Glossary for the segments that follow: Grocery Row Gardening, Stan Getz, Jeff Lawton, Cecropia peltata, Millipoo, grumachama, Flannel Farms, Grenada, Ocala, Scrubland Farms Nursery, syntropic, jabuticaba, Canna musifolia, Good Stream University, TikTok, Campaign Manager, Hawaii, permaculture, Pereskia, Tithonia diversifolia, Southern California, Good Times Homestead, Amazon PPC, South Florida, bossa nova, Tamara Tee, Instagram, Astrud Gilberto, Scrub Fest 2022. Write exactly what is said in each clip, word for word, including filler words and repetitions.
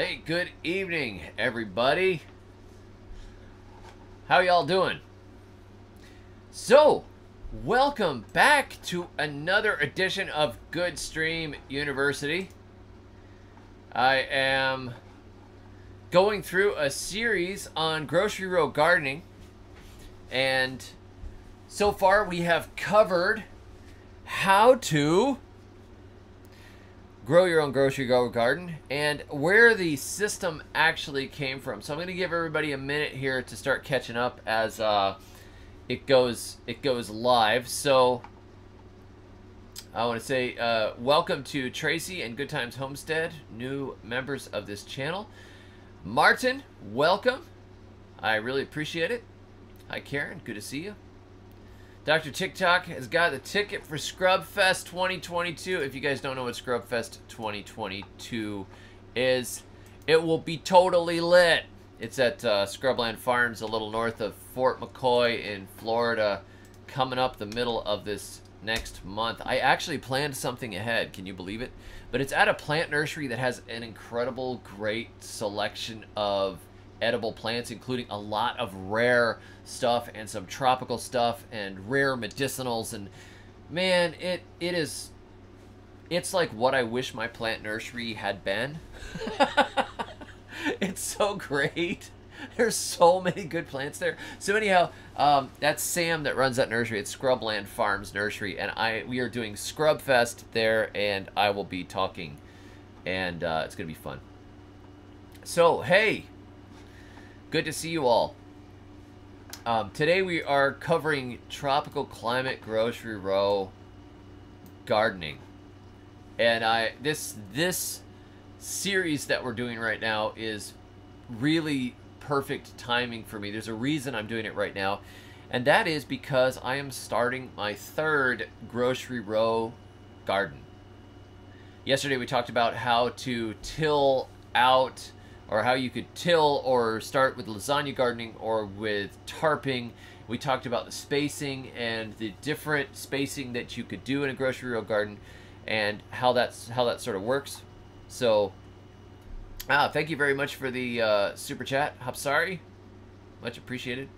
Hey, good evening, everybody. How y'all doing? So, welcome back to another edition of Good Stream University. I am going through a series on Grocery Row Gardening, and so far we have covered how to grow your own grocery garden and where the system actually came from. So I'm going to give everybody a minute here to start catching up as uh, it goes it goes live. So I want to say uh, welcome to Tracy and Good Times Homestead, new members of this channel. Martin, welcome. I really appreciate it. Hi Karen, good to see you. Doctor TikTok has got the ticket for Scrub Fest twenty twenty-two. If you guys don't know what Scrub Fest twenty twenty-two is, it will be totally lit. It's at uh, Scrubland Farms, a little north of Fort McCoy in Florida, coming up the middle of this next month. I actually planned something ahead. Can you believe it? But it's at a plant nursery that has an incredible, great selection of edible plants, including a lot of rare stuff and some tropical stuff and rare medicinals. And man, it it is it's like what I wish my plant nursery had been. It's so great. There's so many good plants there. So anyhow, um, that's Sam that runs that nursery. It's Scrubland Farms Nursery, and I we are doing Scrub Fest there, and I will be talking, and uh, it's gonna be fun. So hey, good to see you all. Um, today we are covering tropical climate grocery row gardening, and I this this series that we're doing right now is really perfect timing for me. There's a reason I'm doing it right now, and that is because I am starting my third grocery row garden. Yesterday we talked about how to till out, or how you could till or start with lasagna gardening or with tarping. We talked about the spacing and the different spacing that you could do in a grocery row garden and how that's how that sort of works. So ah, thank you very much for the uh, super chat, Hapsari. Much appreciated.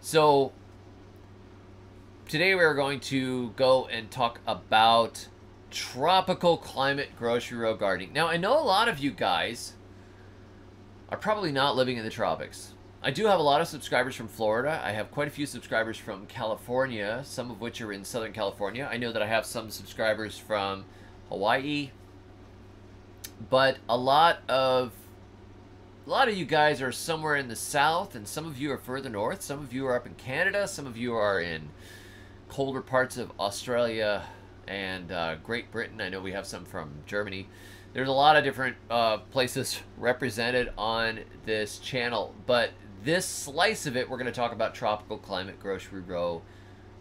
So today we're going to go and talk about tropical climate grocery row gardening. Now, I know a lot of you guys are probably not living in the tropics. I do have a lot of subscribers from Florida. I have quite a few subscribers from California, some of which are in Southern California. I know that I have some subscribers from Hawaii, but a lot of a lot of you guys are somewhere in the South, and some of you are further north. Some of you are up in Canada. Some of you are in colder parts of Australia and uh, Great Britain. I know we have some from Germany. There's a lot of different uh, places represented on this channel, but this slice of it, we're going to talk about tropical climate grocery row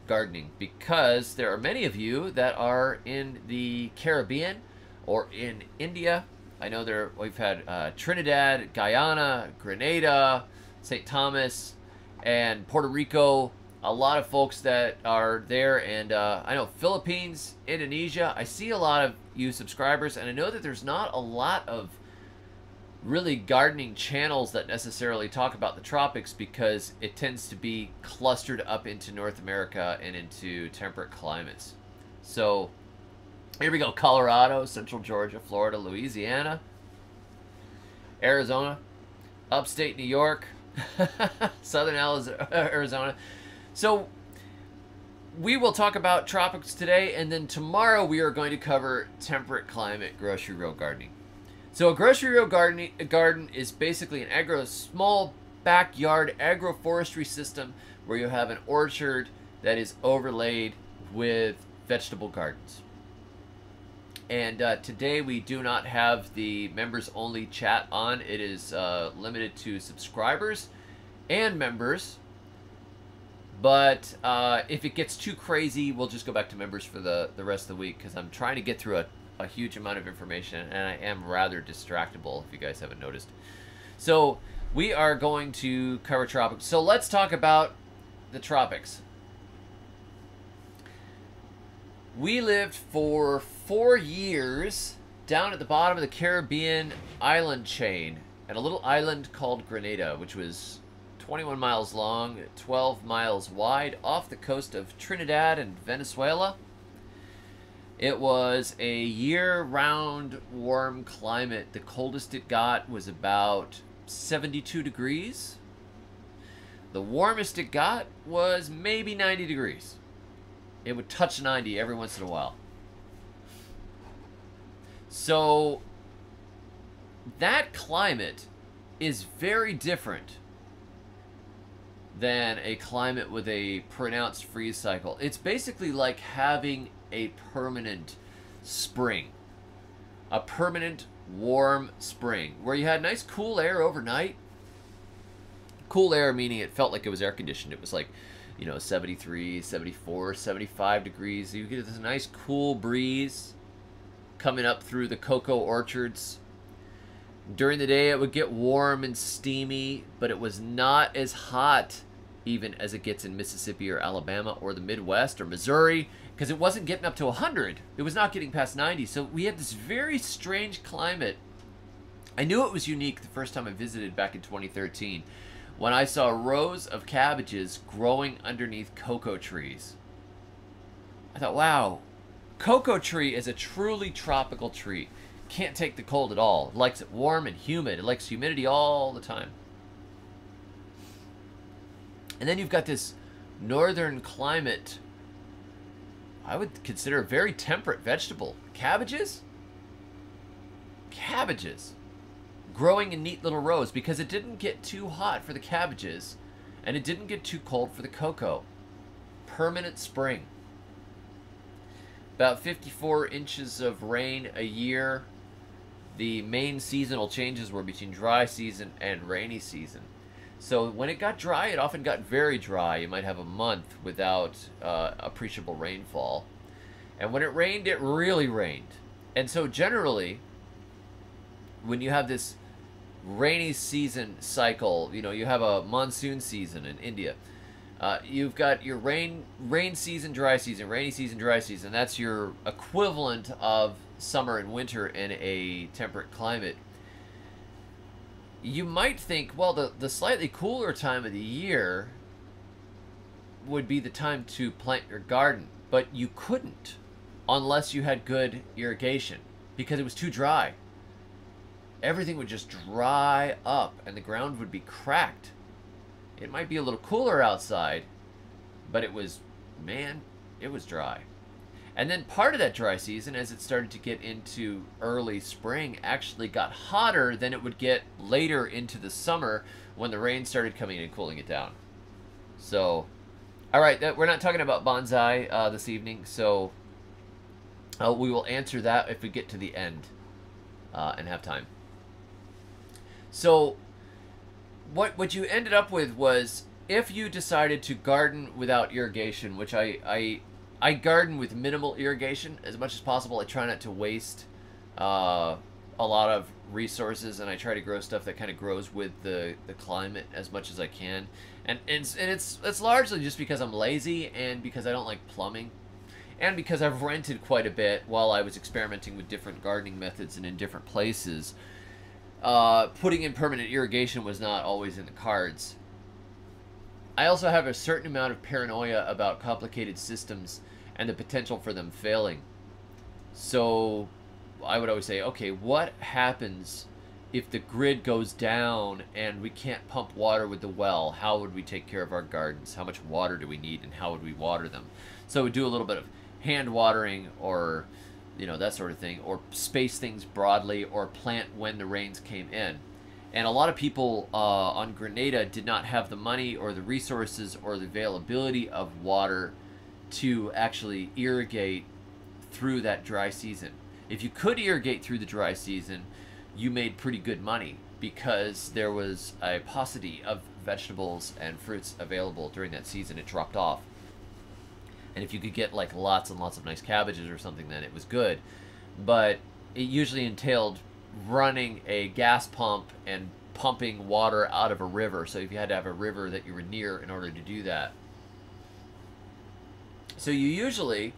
gardening, because there are many of you that are in the Caribbean or in India. I know there we've had uh, Trinidad, Guyana, Grenada, Saint Thomas, and Puerto Rico. A lot of folks that are there, and uh, I know Philippines, Indonesia. I see a lot of you subscribers, and I know that there's not a lot of really gardening channels that necessarily talk about the tropics, because it tends to be clustered up into North America and into temperate climates. So here we go. Colorado, Central Georgia, Florida, Louisiana, Arizona, upstate New York, Southern Arizona. So we will talk about tropics today, and then tomorrow we are going to cover temperate climate grocery row gardening. So a grocery row garden, a garden is basically an agro, small backyard agroforestry system where you have an orchard that is overlaid with vegetable gardens. And uh, today we do not have the members only chat on. It is uh, limited to subscribers and members. But uh, if it gets too crazy, we'll just go back to members for the, the rest of the week, because I'm trying to get through a, a huge amount of information, and I am rather distractible, if you guys haven't noticed. So we are going to cover tropics. So let's talk about the tropics. We lived for four years down at the bottom of the Caribbean island chain at a little island called Grenada, which was twenty-one miles long, twelve miles wide, off the coast of Trinidad and Venezuela. It was a year-round warm climate. The coldest it got was about seventy-two degrees. The warmest it got was maybe ninety degrees. It would touch ninety every once in a while. So that climate is very different than a climate with a pronounced freeze cycle. It's basically like having a permanent spring, a permanent warm spring where you had nice cool air overnight. Cool air meaning it felt like it was air conditioned. It was like, you know, seventy-three, seventy-four, seventy-five degrees. You get this nice cool breeze coming up through the cocoa orchards. During the day, it would get warm and steamy, but it was not as hot even as it gets in Mississippi or Alabama or the Midwest or Missouri, because it wasn't getting up to one hundred. It was not getting past ninety. So we had this very strange climate. I knew it was unique the first time I visited back in twenty thirteen when I saw rows of cabbages growing underneath cocoa trees. I thought, wow. Cocoa tree is a truly tropical tree. Can't take the cold at all. It likes it warm and humid. It likes humidity all the time. And then you've got this northern climate. I would consider a very temperate vegetable. Cabbages? Cabbages. Growing in neat little rows because it didn't get too hot for the cabbages and it didn't get too cold for the cocoa. Permanent spring. About fifty-four inches of rain a year. The main seasonal changes were between dry season and rainy season. So when it got dry, it often got very dry. You might have a month without uh, appreciable rainfall. And when it rained, it really rained. And so generally, when you have this rainy season cycle, you know, you have a monsoon season in India. Uh, you've got your rain, rain season, dry season, rainy season, dry season. That's your equivalent of summer and winter in a temperate climate. You might think, well, the, the slightly cooler time of the year would be the time to plant your garden. But you couldn't unless you had good irrigation because it was too dry. Everything would just dry up and the ground would be cracked. It might be a little cooler outside, but it was, man, it was dry. And then part of that dry season, as it started to get into early spring, actually got hotter than it would get later into the summer when the rain started coming in and cooling it down. So, all right, that, we're not talking about bonsai uh, this evening, so uh, we will answer that if we get to the end uh, and have time. So, What, what you ended up with was, if you decided to garden without irrigation, which I, I, I garden with minimal irrigation as much as possible. I try not to waste uh, a lot of resources, and I try to grow stuff that kind of grows with the, the climate as much as I can. And, and, it's, and it's, it's largely just because I'm lazy and because I don't like plumbing and because I've rented quite a bit while I was experimenting with different gardening methods and in different places. Uh, putting in permanent irrigation was not always in the cards. I also have a certain amount of paranoia about complicated systems and the potential for them failing. So I would always say, okay, what happens if the grid goes down and we can't pump water with the well? How would we take care of our gardens? How much water do we need and how would we water them? So we do a little bit of hand watering, or you know, that sort of thing, or space things broadly, or plant when the rains came in. And a lot of people uh, on Grenada did not have the money or the resources or the availability of water to actually irrigate through that dry season. If you could irrigate through the dry season, you made pretty good money because there was a paucity of vegetables and fruits available during that season. It dropped off. And if you could get like lots and lots of nice cabbages or something, then it was good. But it usually entailed running a gas pump and pumping water out of a river. So if you had to have a river that you were near in order to do that. So you usually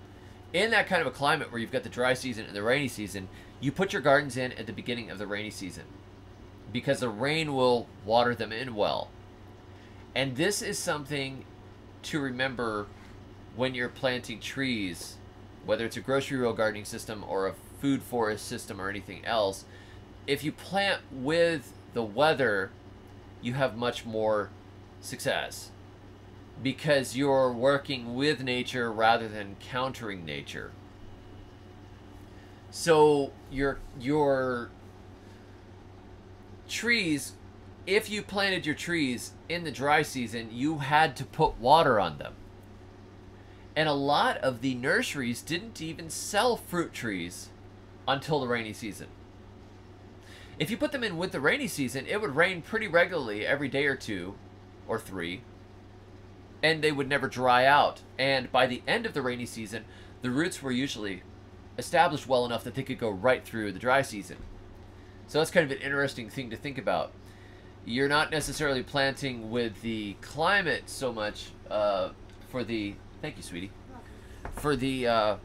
in that kind of a climate where you've got the dry season and the rainy season, you put your gardens in at the beginning of the rainy season because the rain will water them in well. And this is something to remember when you're planting trees, whether it's a grocery row gardening system or a food forest system or anything else. If you plant with the weather, you have much more success because you're working with nature rather than countering nature. So your your trees, if you planted your trees in the dry season, you had to put water on them. And a lot of the nurseries didn't even sell fruit trees until the rainy season. If you put them in with the rainy season, it would rain pretty regularly every day or two or three, and they would never dry out. And by the end of the rainy season, the roots were usually established well enough that they could go right through the dry season. So that's kind of an interesting thing to think about. You're not necessarily planting with the climate so much uh, for the, thank you, sweetie, for the uh,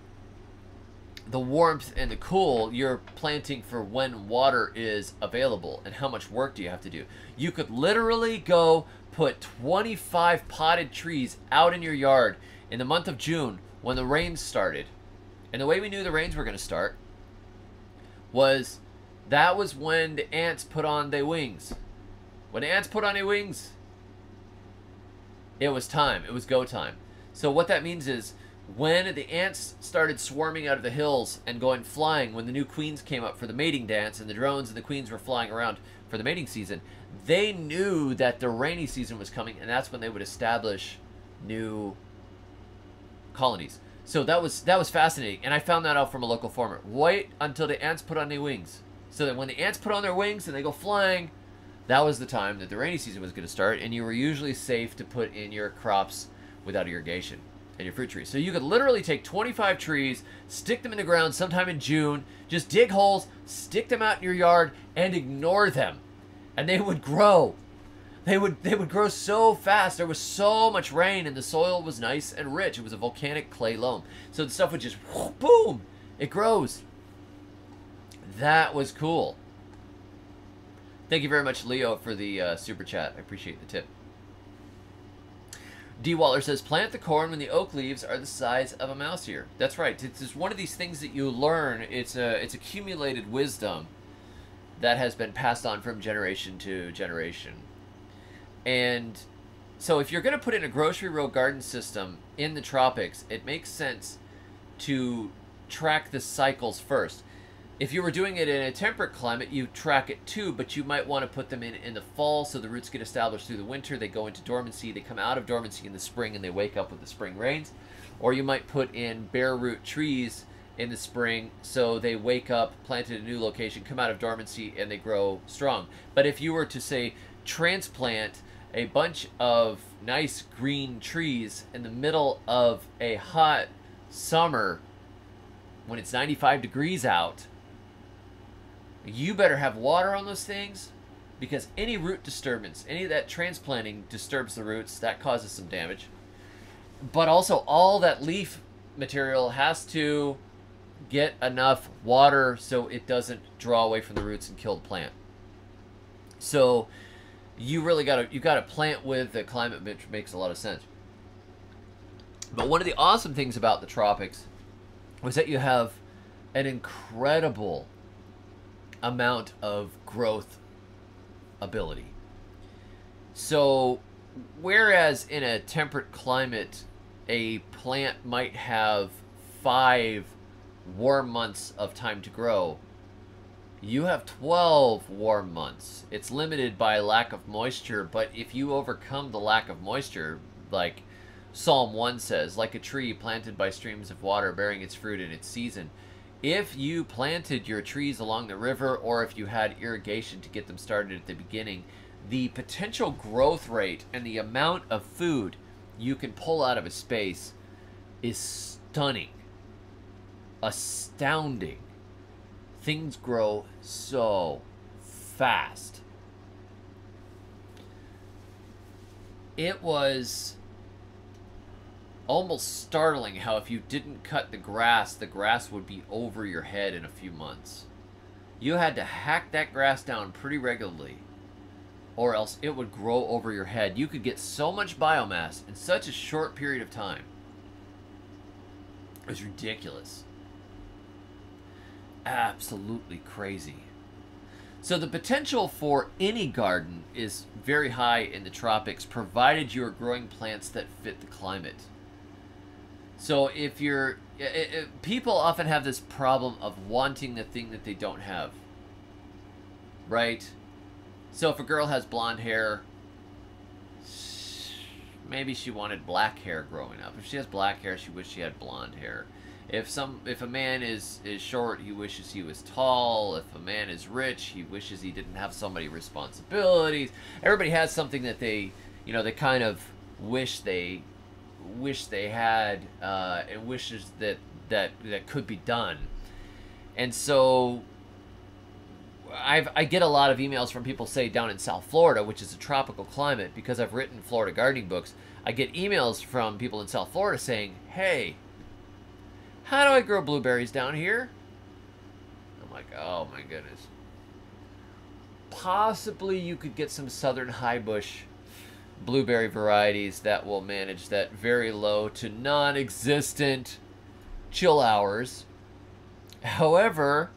the warmth and the cool. You're planting for when water is available and how much work do you have to do. You could literally go put twenty-five potted trees out in your yard in the month of June when the rains started. And the way we knew the rains were going to start was that was when the ants put on their wings. When the ants put on their wings, it was time. It was go time. So what that means is when the ants started swarming out of the hills and going flying, when the new queens came up for the mating dance and the drones and the queens were flying around for the mating season, they knew that the rainy season was coming, and that's when they would establish new colonies. So that was that was fascinating, and I found that out from a local farmer. Wait until the ants put on their wings. So that when the ants put on their wings and they go flying, that was the time that the rainy season was going to start, and you were usually safe to put in your crops without irrigation and your fruit trees. So you could literally take twenty-five trees, stick them in the ground sometime in June, just dig holes, stick them out in your yard, and ignore them. And they would grow. They would, they would grow so fast. There was so much rain, and the soil was nice and rich. It was a volcanic clay loam. So the stuff would just, boom, it grows. That was cool. Thank you very much, Leo, for the uh, super chat. I appreciate the tip. D. Waller says, plant the corn when the oak leaves are the size of a mouse ear. That's right. It's, it's one of these things that you learn. It's, a, it's accumulated wisdom that has been passed on from generation to generation. And so if you're going to put in a grocery row garden system in the tropics, it makes sense to track the cycles first. If you were doing it in a temperate climate, you track it too, but you might want to put them in in the fall so the roots get established through the winter. They go into dormancy. They come out of dormancy in the spring, and they wake up with the spring rains. Or you might put in bare root trees in the spring so they wake up, plant at a new location, come out of dormancy, and they grow strong. But if you were to, say, transplant a bunch of nice green trees in the middle of a hot summer when it's ninety-five degrees out, you better have water on those things, because any root disturbance, any of that transplanting disturbs the roots. That causes some damage. But also all that leaf material has to get enough water so it doesn't draw away from the roots and kill the plant. So you really got to, you got to plant with the climate, which makes a lot of sense. But one of the awesome things about the tropics was that you have an incredible amount of growth ability. So whereas in a temperate climate a plant might have five warm months of time to grow, you have twelve warm months. It's limited by lack of moisture, but if you overcome the lack of moisture, like Psalm one says, like a tree planted by streams of water bearing its fruit in its season. If you planted your trees along the river, or if you had irrigation to get them started at the beginning, the potential growth rate and the amount of food you can pull out of a space is stunning, astounding. Things grow so fast. It was almost startling how if you didn't cut the grass, the grass would be over your head in a few months. You had to hack that grass down pretty regularly, or else it would grow over your head. You could get so much biomass in such a short period of time. It was ridiculous. Absolutely crazy. So the potential for any garden is very high in the tropics, provided you are growing plants that fit the climate. So if you're, it, it, people often have this problem of wanting the thing that they don't have, right? So if a girl has blonde hair, maybe she wanted black hair growing up. If she has black hair, she wished she had blonde hair. If some, if a man is, is short, he wishes he was tall. If a man is rich, he wishes he didn't have so many responsibilities. Everybody has something that they, you know, they kind of wish they, wish they had, uh, and wishes that, that, that could be done. And so I've, I get a lot of emails from people, say, down in South Florida, which is a tropical climate, because I've written Florida gardening books. I get emails from people in South Florida saying, hey, how do I grow blueberries down here? I'm like, oh my goodness. Possibly you could get some southern high bush blueberry varieties that will manage that very low to non-existent chill hours. However,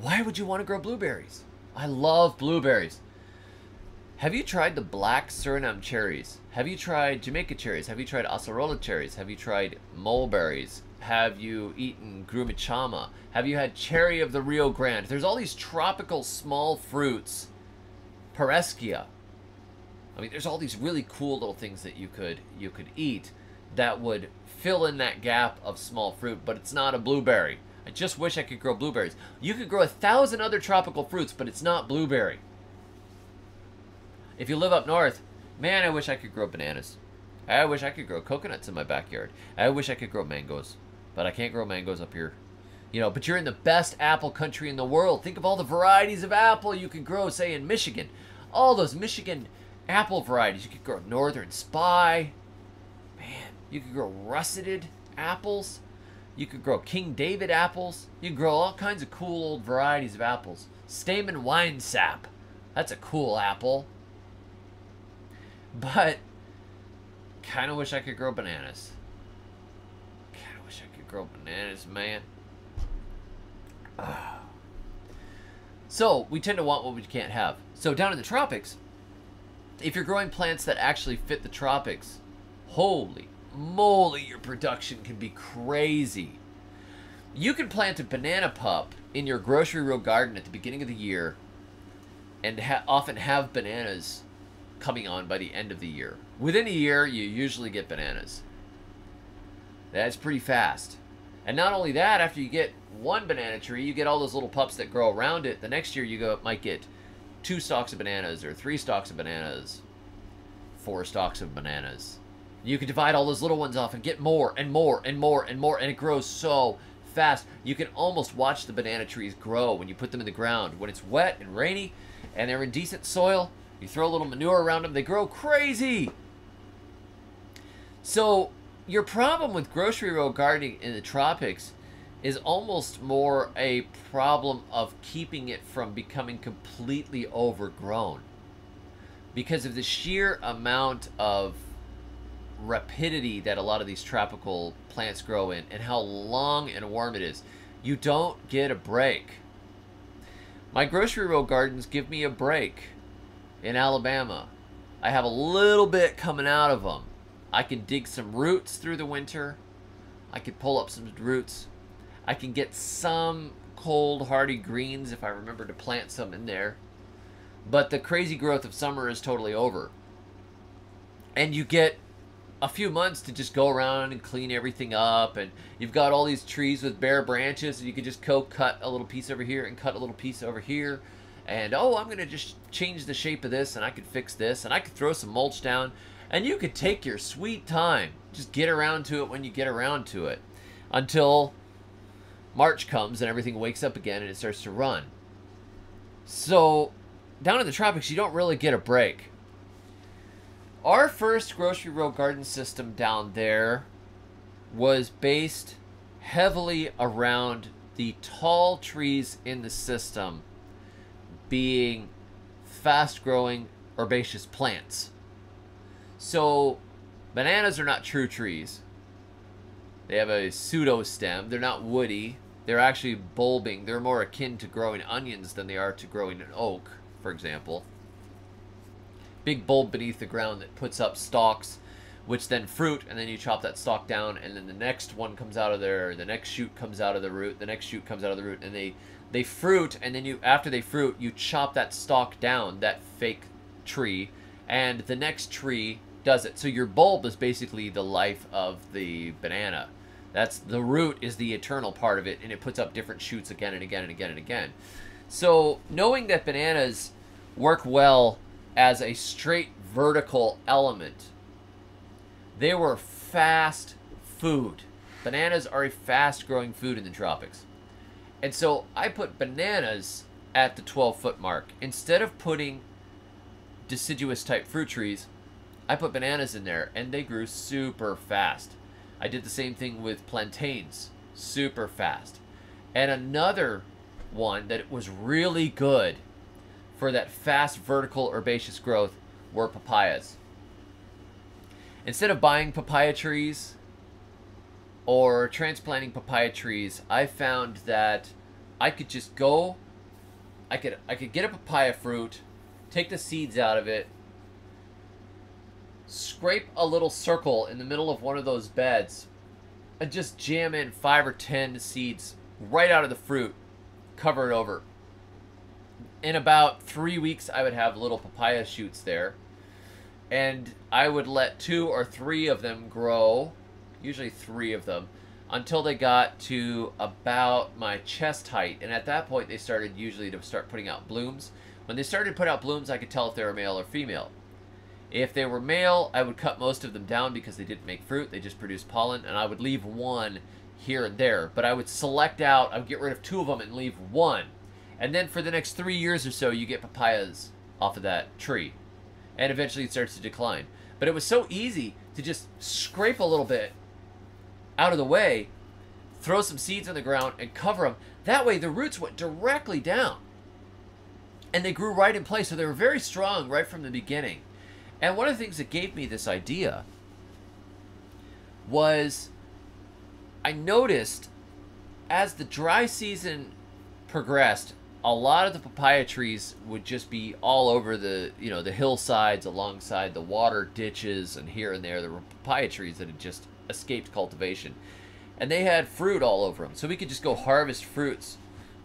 why would you want to grow blueberries? I love blueberries. Have you tried the black Suriname cherries? Have you tried Jamaica cherries? Have you tried acerola cherries? Have you tried mulberries? Have you eaten grumachama? Have you had cherry of the Rio Grande? There's all these tropical small fruits. Pereskia. I mean, there's all these really cool little things that you could, you could eat that would fill in that gap of small fruit, but it's not a blueberry. I just wish I could grow blueberries. You could grow a thousand other tropical fruits, but it's not blueberry. If you live up north, man, I wish I could grow bananas. I wish I could grow coconuts in my backyard. I wish I could grow mangoes, but I can't grow mangoes up here. You know, but you're in the best apple country in the world. Think of all the varieties of apple you could grow, say, in Michigan. All those Michigan apple varieties. You could grow Northern Spy. Man, you could grow russeted apples. You could grow King David apples. You could grow all kinds of cool old varieties of apples. Stamen Winesap. That's a cool apple. But kind of wish I could grow bananas. Kind of wish I could grow bananas, man. Ugh. So we tend to want what we can't have. So down in the tropics, if you're growing plants that actually fit the tropics, holy moly, your production can be crazy. You can plant a banana pup in your grocery row garden at the beginning of the year and ha- often have bananas coming on by the end of the year. Within a year, you usually get bananas. That's pretty fast. And not only that, after you get one banana tree, you get all those little pups that grow around it. The next year, you go, might get two stalks of bananas, or three stalks of bananas, four stalks of bananas. You can divide all those little ones off and get more and more and more and more, and it grows so fast. You can almost watch the banana trees grow when you put them in the ground. When it's wet and rainy and they're in decent soil, you throw a little manure around them, they grow crazy. So your problem with grocery row gardening in the tropics is almost more a problem of keeping it from becoming completely overgrown, because of the sheer amount of rapidity that a lot of these tropical plants grow in and how long and warm it is. You don't get a break. My grocery row gardens give me a break. In Alabama, I have a little bit coming out of them. I can dig some roots through the winter. I could pull up some roots. I can get some cold hardy greens if I remember to plant some in there. But the crazy growth of summer is totally over. And you get a few months to just go around and clean everything up, and you've got all these trees with bare branches, and you can just go cut a little piece over here and cut a little piece over here. And, oh, I'm going to just change the shape of this, and I could fix this, and I could throw some mulch down. And you could take your sweet time. Just get around to it when you get around to it, until March comes and everything wakes up again and it starts to run. So down in the tropics, you don't really get a break. our first Grocery Row garden system down there was based heavily around the tall trees in the system being fast-growing herbaceous plants. So bananas are not true trees. They have a pseudo stem. They're not woody. They're actually bulbing. They're more akin to growing onions than they are to growing an oak, for example. Big bulb beneath the ground that puts up stalks, which then fruit, and then you chop that stalk down, and then the next one comes out of there, the next shoot comes out of the root, the next shoot comes out of the root, and they, they fruit, and then you after they fruit, you chop that stalk down, that fake tree, and the next tree does it. So your bulb is basically the life of the banana. That's the root is the eternal part of it, and it puts up different shoots again and again and again and again. So knowing that bananas work well as a straight vertical element, they were fast food. Bananas are a fast-growing food in the tropics. And so I put bananas at the twelve-foot mark. Instead of putting deciduous-type fruit trees, I put bananas in there, and they grew super fast. I did the same thing with plantains, super fast. And another one that was really good for that fast vertical herbaceous growth were papayas. Instead of buying papaya trees or transplanting papaya trees, I found that I could just go, I could, I could get a papaya fruit, take the seeds out of it, scrape a little circle in the middle of one of those beds and just jam in five or ten seeds right out of the fruit, cover it over. In about three weeks, I would have little papaya shoots there, and I would let two or three of them grow, usually three of them, until they got to about my chest height. And at that point, they started usually to start putting out blooms. When they started to put out blooms, I could tell if they were male or female. If they were male, I would cut most of them down because they didn't make fruit. They just produced pollen, and I would leave one here and there. But I would select out, I would get rid of two of them and leave one. And then for the next three years or so, you get papayas off of that tree. And eventually it starts to decline. But it was so easy to just scrape a little bit out of the way, throw some seeds on the ground, and cover them. That way the roots went directly down. And they grew right in place. So they were very strong right from the beginning. And one of the things that gave me this idea was I noticed as the dry season progressed, a lot of the papaya trees would just be all over the, you know, the hillsides alongside the water ditches, and here and there there were papaya trees that had just escaped cultivation. And they had fruit all over them. So we could just go harvest fruits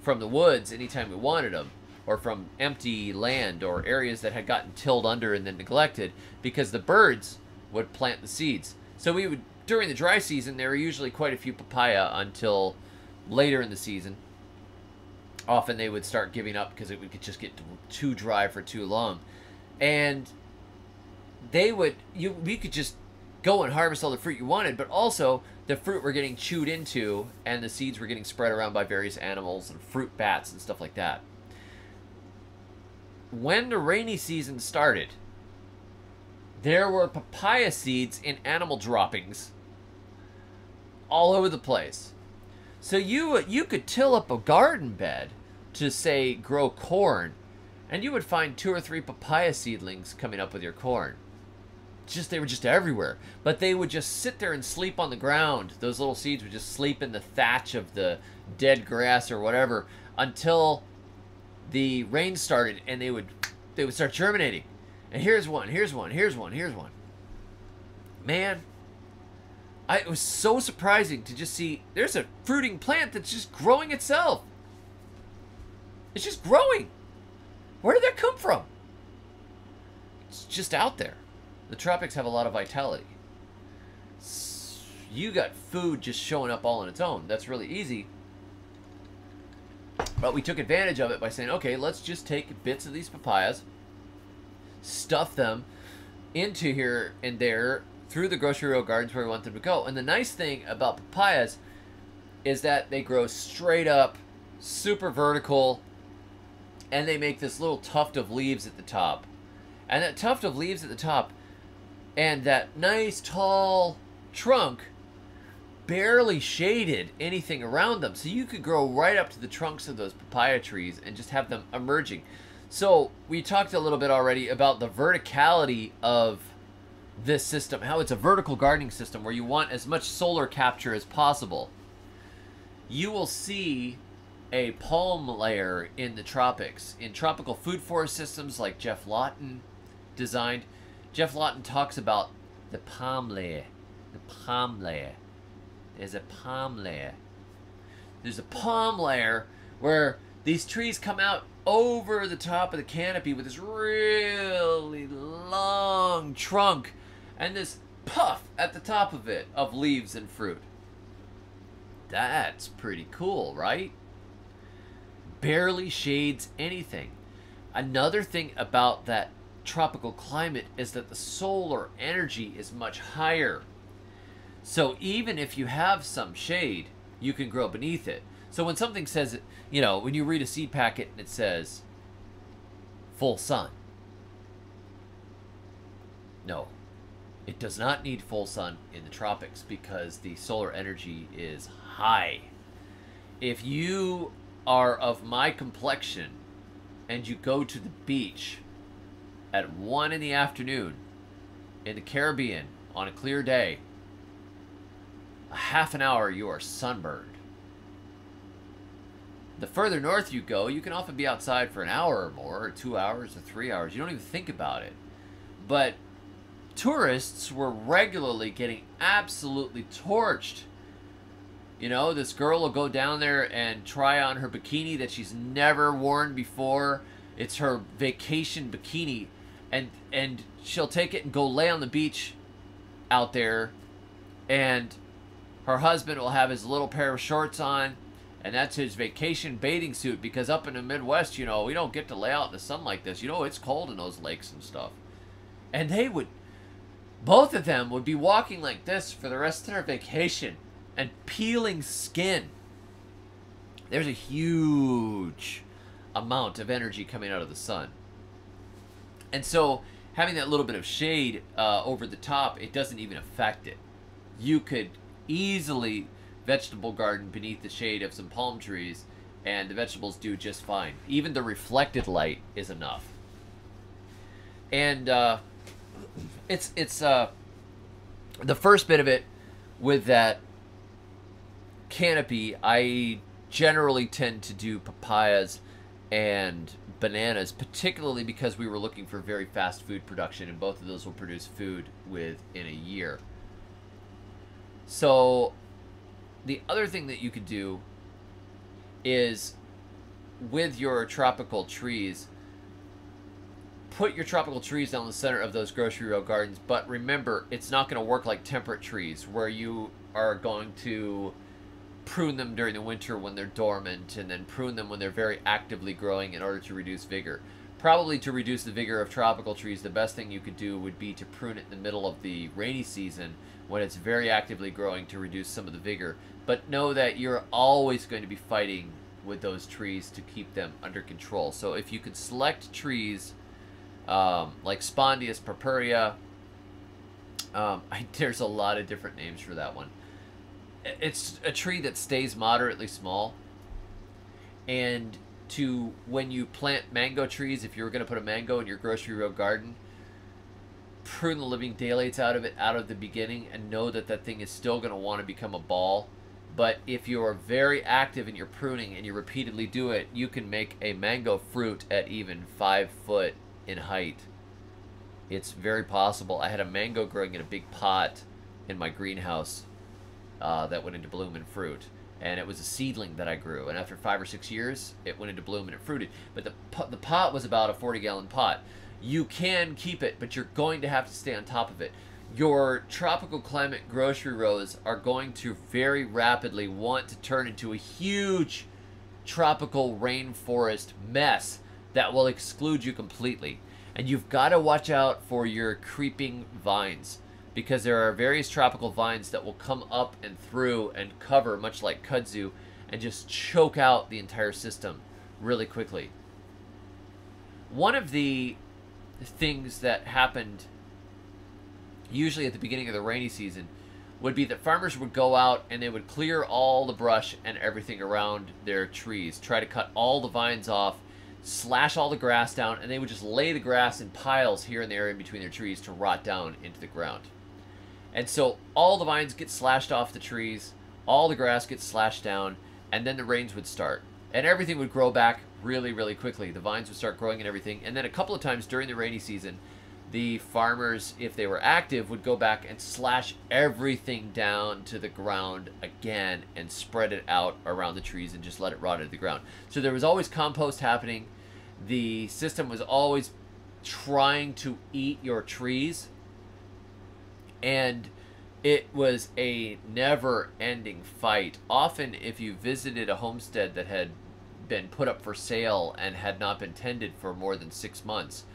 from the woods anytime we wanted them, or from empty land or areas that had gotten tilled under and then neglected, because the birds would plant the seeds. So we would, during the dry season, there were usually quite a few papaya until later in the season. Often they would start giving up because it would just get too dry for too long. And they would, you, we could just go and harvest all the fruit you wanted, but also the fruit were getting chewed into and the seeds were getting spread around by various animals and fruit bats and stuff like that. When the rainy season started, there were papaya seeds in animal droppings all over the place. So you you could till up a garden bed to, say, grow corn, and you would find two or three papaya seedlings coming up with your corn. Just they were just everywhere, but they would just sit there and sleep on the ground. Those little seeds would just sleep in the thatch of the dead grass or whatever until the rain started, and they would they would start germinating. And here's one, here's one, here's one, here's one. Man, I, it was so surprising to just see there's a fruiting plant that's just growing itself. It's just growing. Where did that come from? It's just out there. The tropics have a lot of vitality. You got food just showing up all on its own. That's really easy. But we took advantage of it by saying, okay, let's just take bits of these papayas, stuff them into here and there, through the Grocery Row gardens where we want them to go. And the nice thing about papayas is that they grow straight up, super vertical, and they make this little tuft of leaves at the top. And that tuft of leaves at the top and that nice tall trunk barely shaded anything around them. So you could grow right up to the trunks of those papaya trees and just have them emerging. So we talked a little bit already about the verticality of this system, how it's a vertical gardening system where you want as much solar capture as possible. You will see a palm layer in the tropics. In tropical food forest systems like Jeff Lawton designed, Jeff Lawton talks about the palm layer, the palm layer. There's a palm layer. There's a palm layer where these trees come out over the top of the canopy with this really long trunk and this puff at the top of it of leaves and fruit. That's pretty cool, right? Barely shades anything. Another thing about that tropical climate is that the solar energy is much higher. So even if you have some shade, you can grow beneath it. So when something says, you know, when you read a seed packet and it says full sun, no, it does not need full sun in the tropics because the solar energy is high. If you are of my complexion and you go to the beach at one in the afternoon in the Caribbean on a clear day, a half an hour you are sunburned. The further north you go, you can often be outside for an hour or more, or two hours or three hours. You don't even think about it. But tourists were regularly getting absolutely torched. You know, this girl will go down there and try on her bikini that she's never worn before. It's her vacation bikini. And, and she'll take it and go lay on the beach out there. And her husband will have his little pair of shorts on, and that's his vacation bathing suit, because up in the Midwest, you know, we don't get to lay out in the sun like this. You know, it's cold in those lakes and stuff. And they would, both of them would be walking like this for the rest of their vacation and peeling skin. There's a huge amount of energy coming out of the sun. And so having that little bit of shade uh, over the top, it doesn't even affect it. You could easily vegetable garden beneath the shade of some palm trees and the vegetables do just fine. Even the reflected light is enough. And uh, it's it's uh, the first bit of it with that canopy. I generally tend to do papayas and bananas, particularly because we were looking for very fast food production, and both of those will produce food within a year. So the other thing that you could do is, with your tropical trees, put your tropical trees down the center of those grocery row gardens. But remember, it's not going to work like temperate trees where you are going to prune them during the winter when they're dormant and then prune them when they're very actively growing in order to reduce vigor. Probably to reduce the vigor of tropical trees, the best thing you could do would be to prune it in the middle of the rainy season when it's very actively growing to reduce some of the vigor. But know that you're always going to be fighting with those trees to keep them under control. So if you could select trees um, like Spondias purpurea, um, I, there's a lot of different names for that one. It's a tree that stays moderately small. And to when you plant mango trees, if you're going to put a mango in your grocery row garden, prune the living daylights out of it out of the beginning and know that that thing is still going to want to become a ball. But if you're very active in your pruning and you repeatedly do it, you can make a mango fruit at even five foot in height. It's very possible. I had a mango growing in a big pot in my greenhouse uh, that went into bloom and fruit. And it was a seedling that I grew. And after five or six years, it went into bloom and it fruited. But the, the pot was about a forty gallon pot. You can keep it, but you're going to have to stay on top of it. Your tropical climate grocery rows are going to very rapidly want to turn into a huge tropical rainforest mess that will exclude you completely. And you've got to watch out for your creeping vines, because there are various tropical vines that will come up and through and cover, much like kudzu, and just choke out the entire system really quickly. One of the things that happened usually at the beginning of the rainy season, would be that farmers would go out and they would clear all the brush and everything around their trees, try to cut all the vines off, slash all the grass down, and they would just lay the grass in piles here and there in between their trees to rot down into the ground. And so all the vines get slashed off the trees, all the grass gets slashed down, and then the rains would start. And everything would grow back really, really quickly. The vines would start growing and everything. And then a couple of times during the rainy season, the farmers, if they were active, would go back and slash everything down to the ground again and spread it out around the trees and just let it rot into the ground. So there was always compost happening. The system was always trying to eat your trees, and it was a never-ending fight. Often, if you visited a homestead that had been put up for sale and had not been tended for more than six months,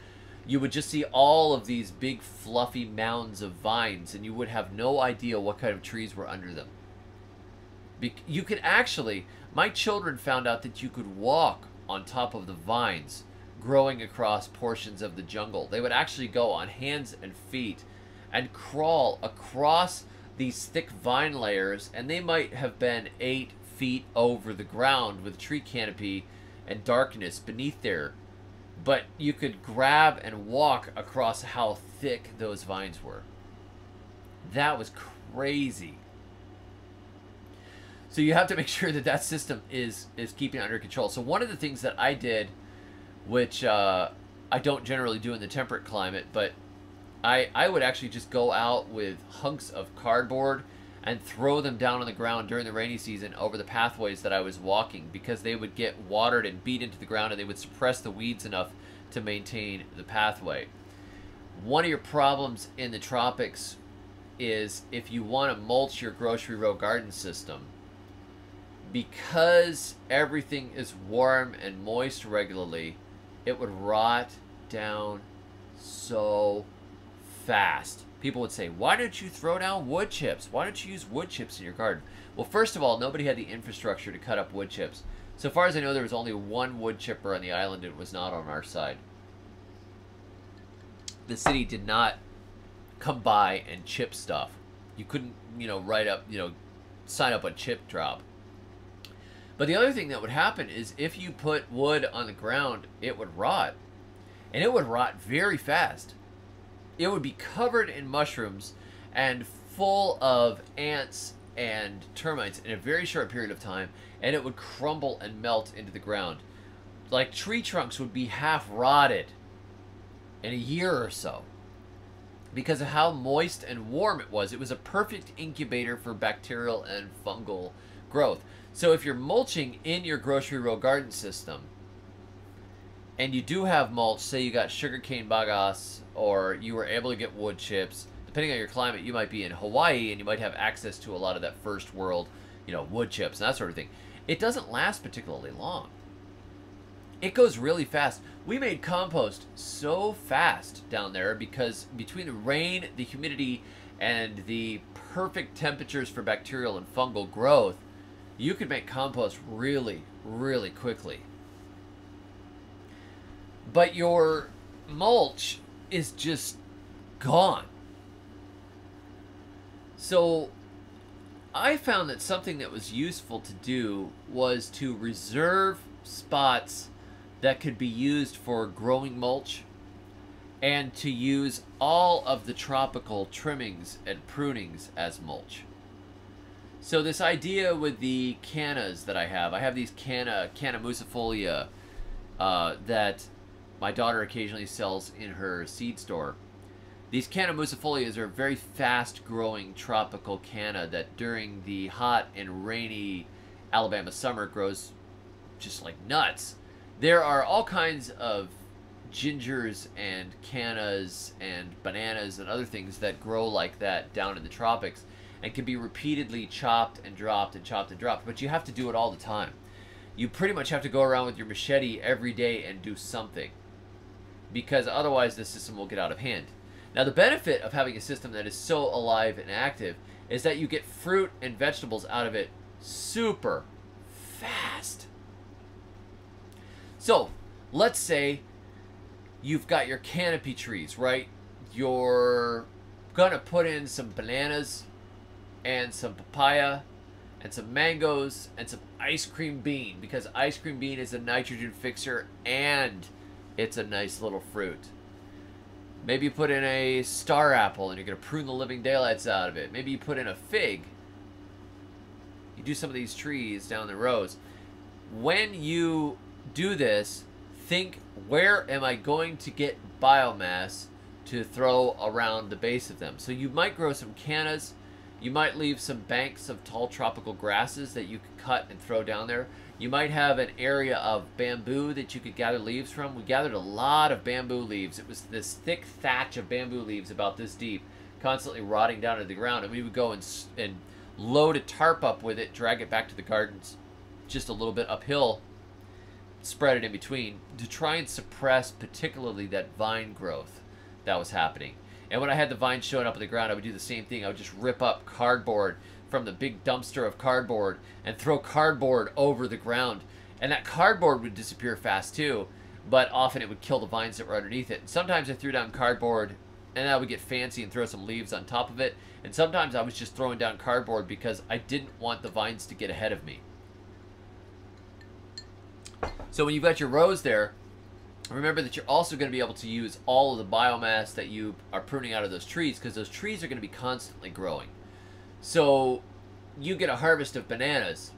you would just see all of these big fluffy mounds of vines, and you would have no idea what kind of trees were under them. Be you could actually, my children found out that you could walk on top of the vines growing across portions of the jungle. They would actually go on hands and feet and crawl across these thick vine layers, and they might have been eight feet over the ground with tree canopy and darkness beneath there. But you could grab and walk across how thick those vines were. That was crazy. So you have to make sure that that system is is keeping under control. So one of the things that I did, which uh, I don't generally do in the temperate climate, but I, I would actually just go out with hunks of cardboard and throw them down on the ground during the rainy season over the pathways that I was walking, because they would get watered and beat into the ground, and they would suppress the weeds enough to maintain the pathway. One of your problems in the tropics is if you want to mulch your grocery row garden system, because everything is warm and moist regularly, it would rot down so fast. People would say, why don't you throw down wood chips? Why don't you use wood chips in your garden? Well, first of all, nobody had the infrastructure to cut up wood chips. So far as I know, there was only one wood chipper on the island, and it was not on our side. The city did not come by and chip stuff. You couldn't, you know, write up, you know, sign up on chip drop. But the other thing that would happen is if you put wood on the ground, it would rot. And it would rot very fast. It would be covered in mushrooms and full of ants and termites in a very short period of time, and it would crumble and melt into the ground. Like, tree trunks would be half rotted in a year or so because of how moist and warm it was. It was a perfect incubator for bacterial and fungal growth. So if you're mulching in your grocery row garden system, and you do have mulch, say you got sugarcane bagasse, or you were able to get wood chips, depending on your climate, you might be in Hawaii and you might have access to a lot of that first world, you know, wood chips and that sort of thing. It doesn't last particularly long. It goes really fast. We made compost so fast down there because between the rain, the humidity, and the perfect temperatures for bacterial and fungal growth, you could make compost really, really quickly. But your mulch is just gone. So I found that something that was useful to do was to reserve spots that could be used for growing mulch, and to use all of the tropical trimmings and prunings as mulch. So this idea with the cannas that I have, I have these canna, canna musifolia uh, that my daughter occasionally sells in her seed store. These canna musifolias are very fast-growing tropical canna that during the hot and rainy Alabama summer grows just like nuts. There are all kinds of gingers and cannas and bananas and other things that grow like that down in the tropics and can be repeatedly chopped and dropped and chopped and dropped, but you have to do it all the time. You pretty much have to go around with your machete every day and do something, because otherwise the system will get out of hand. Now, the benefit of having a system that is so alive and active is that you get fruit and vegetables out of it super fast. So let's say you've got your canopy trees, right? Your gonna put in some bananas and some papaya and some mangoes and some ice cream bean, because ice cream bean is a nitrogen fixer and it's a nice little fruit. Maybe you put in a star apple and you're gonna prune the living daylights out of it. Maybe you put in a fig. You do some of these trees down the rows. When you do this, think, where am I going to get biomass to throw around the base of them? So you might grow some cannas. You might leave some banks of tall tropical grasses that you could cut and throw down there. You might have an area of bamboo that you could gather leaves from. We gathered a lot of bamboo leaves. It was this thick thatch of bamboo leaves about this deep, constantly rotting down to the ground. And we would go and, and load a tarp up with it, drag it back to the gardens just a little bit uphill, spread it in between to try and suppress particularly that vine growth that was happening. And when I had the vines showing up on the ground, I would do the same thing. I would just rip up cardboard from the big dumpster of cardboard and throw cardboard over the ground. And that cardboard would disappear fast too, but often it would kill the vines that were underneath it. And sometimes I threw down cardboard and I would get fancy and throw some leaves on top of it. And sometimes I was just throwing down cardboard because I didn't want the vines to get ahead of me. So when you've got your rows there, remember that you're also going to be able to use all of the biomass that you are pruning out of those trees, because those trees are going to be constantly growing. So you get a harvest of bananas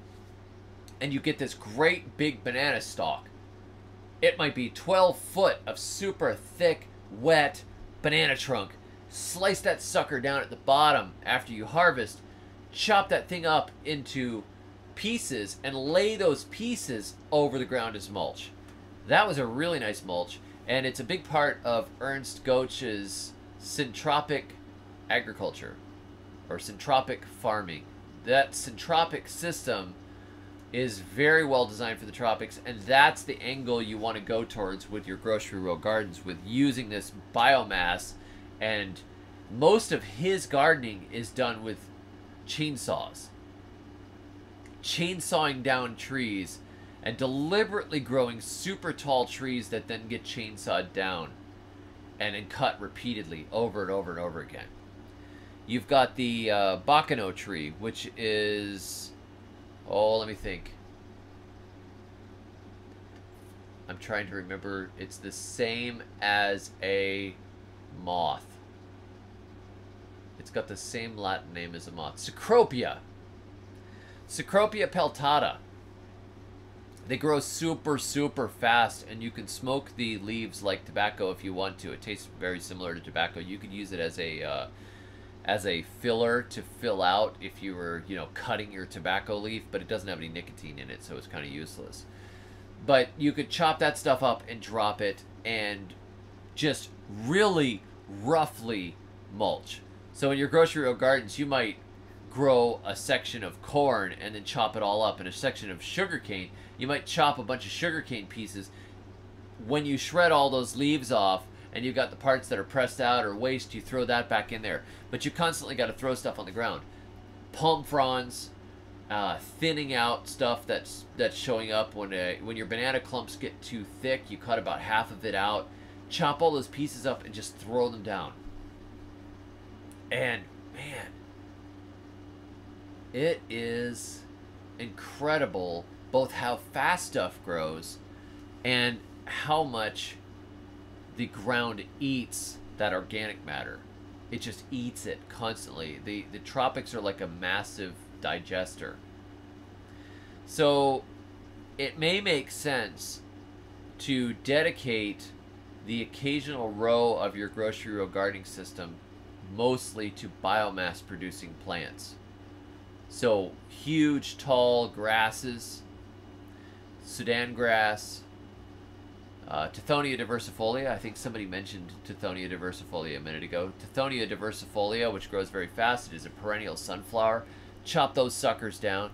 and you get this great big banana stalk. It might be twelve foot of super thick, wet banana trunk. Slice that sucker down at the bottom after you harvest. Chop that thing up into pieces and lay those pieces over the ground as mulch. That was a really nice mulch, and it's a big part of Ernst Goetsch's syntropic agriculture, or syntropic farming. That syntropic system is very well designed for the tropics, and that's the angle you want to go towards with your grocery row gardens, with using this biomass. And most of his gardening is done with chainsaws. Chainsawing down trees and deliberately growing super tall trees that then get chainsawed down and then cut repeatedly over and over and over again. You've got the uh, Bacano tree, which is, oh, let me think. I'm trying to remember. It's the same as a moth. It's got the same Latin name as a moth. Cecropia. Cecropia peltata. They grow super, super fast, and you can smoke the leaves like tobacco if you want to. It tastes very similar to tobacco. You could use it as a uh, as a filler to fill out if you were, you know, cutting your tobacco leaf, but it doesn't have any nicotine in it, so it's kind of useless. But you could chop that stuff up and drop it and just really roughly mulch. So in your grocery row gardens, you might grow a section of corn and then chop it all up, and a section of sugarcane. You might chop a bunch of sugarcane pieces. When you shred all those leaves off and you've got the parts that are pressed out or waste, you throw that back in there. But you constantly got to throw stuff on the ground. Palm fronds, uh, thinning out stuff that's that's showing up. When a, when your banana clumps get too thick, you cut about half of it out, chop all those pieces up and just throw them down. And man, it is incredible both how fast stuff grows and how much the ground eats that organic matter. It just eats it constantly. The, the tropics are like a massive digester. So it may make sense to dedicate the occasional row of your grocery row gardening system mostly to biomass producing plants. So huge, tall grasses, Sudan grass, uh, Tithonia diversifolia. I think somebody mentioned Tithonia diversifolia a minute ago. Tithonia diversifolia, which grows very fast. It is a perennial sunflower. Chop those suckers down.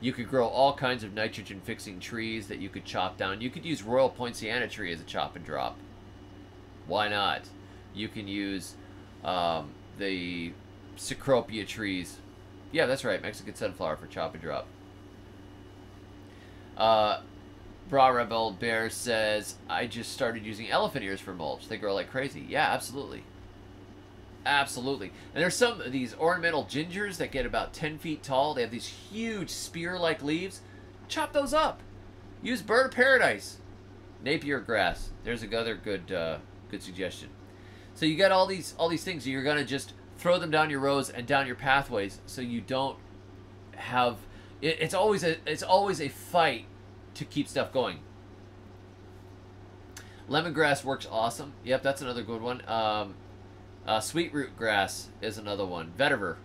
You could grow all kinds of nitrogen-fixing trees that you could chop down. You could use royal poinciana tree as a chop and drop. Why not? You can use um, the Cecropia trees. Yeah, that's right. Mexican sunflower for chop and drop. Uh, Bra Rebel Bear says, I just started using elephant ears for mulch. They grow like crazy. Yeah, absolutely. Absolutely. And there's some of these ornamental gingers that get about ten feet tall. They have these huge spear-like leaves. Chop those up. Use bird of paradise. Napier grass. There's another good uh, good suggestion. So you got all these all these things. You're going to just throw them down your rows and down your pathways so you don't have... It, it's always a it's always a fight to keep stuff going. Lemongrass works awesome. Yep, that's another good one. Um, uh, sweet root grass is another one. Vetiver.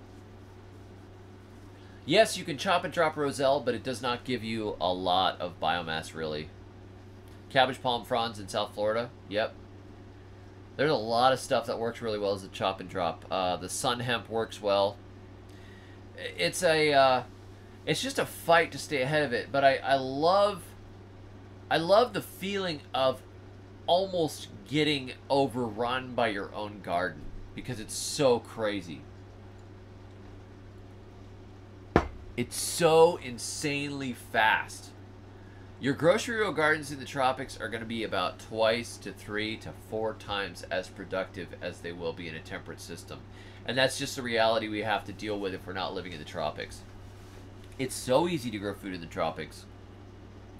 Yes, you can chop and drop roselle, but it does not give you a lot of biomass, really. Cabbage palm fronds in South Florida. Yep. There's a lot of stuff that works really well as a chop and drop. Uh, the sun hemp works well. It's a, uh, it's just a fight to stay ahead of it. But I, I love, I love the feeling of almost getting overrun by your own garden because it's so crazy. It's so insanely fast. Your grocery row gardens in the tropics are going to be about twice to three to four times as productive as they will be in a temperate system. And that's just the reality we have to deal with if we're not living in the tropics. It's so easy to grow food in the tropics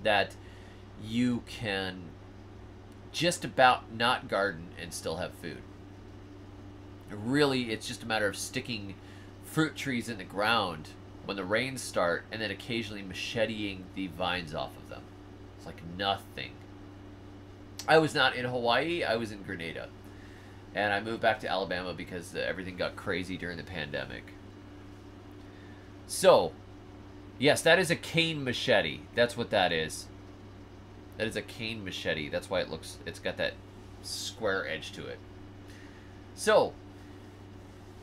that you can just about not garden and still have food. Really, it's just a matter of sticking fruit trees in the ground when the rains start and then occasionally macheteing the vines off of them. It's like nothing. I was not in Hawaii, I was in Grenada. And I moved back to Alabama because the, everything got crazy during the pandemic. So, yes, that is a cane machete. That's what that is. That is a cane machete. That's why it looks, it's got that square edge to it. So,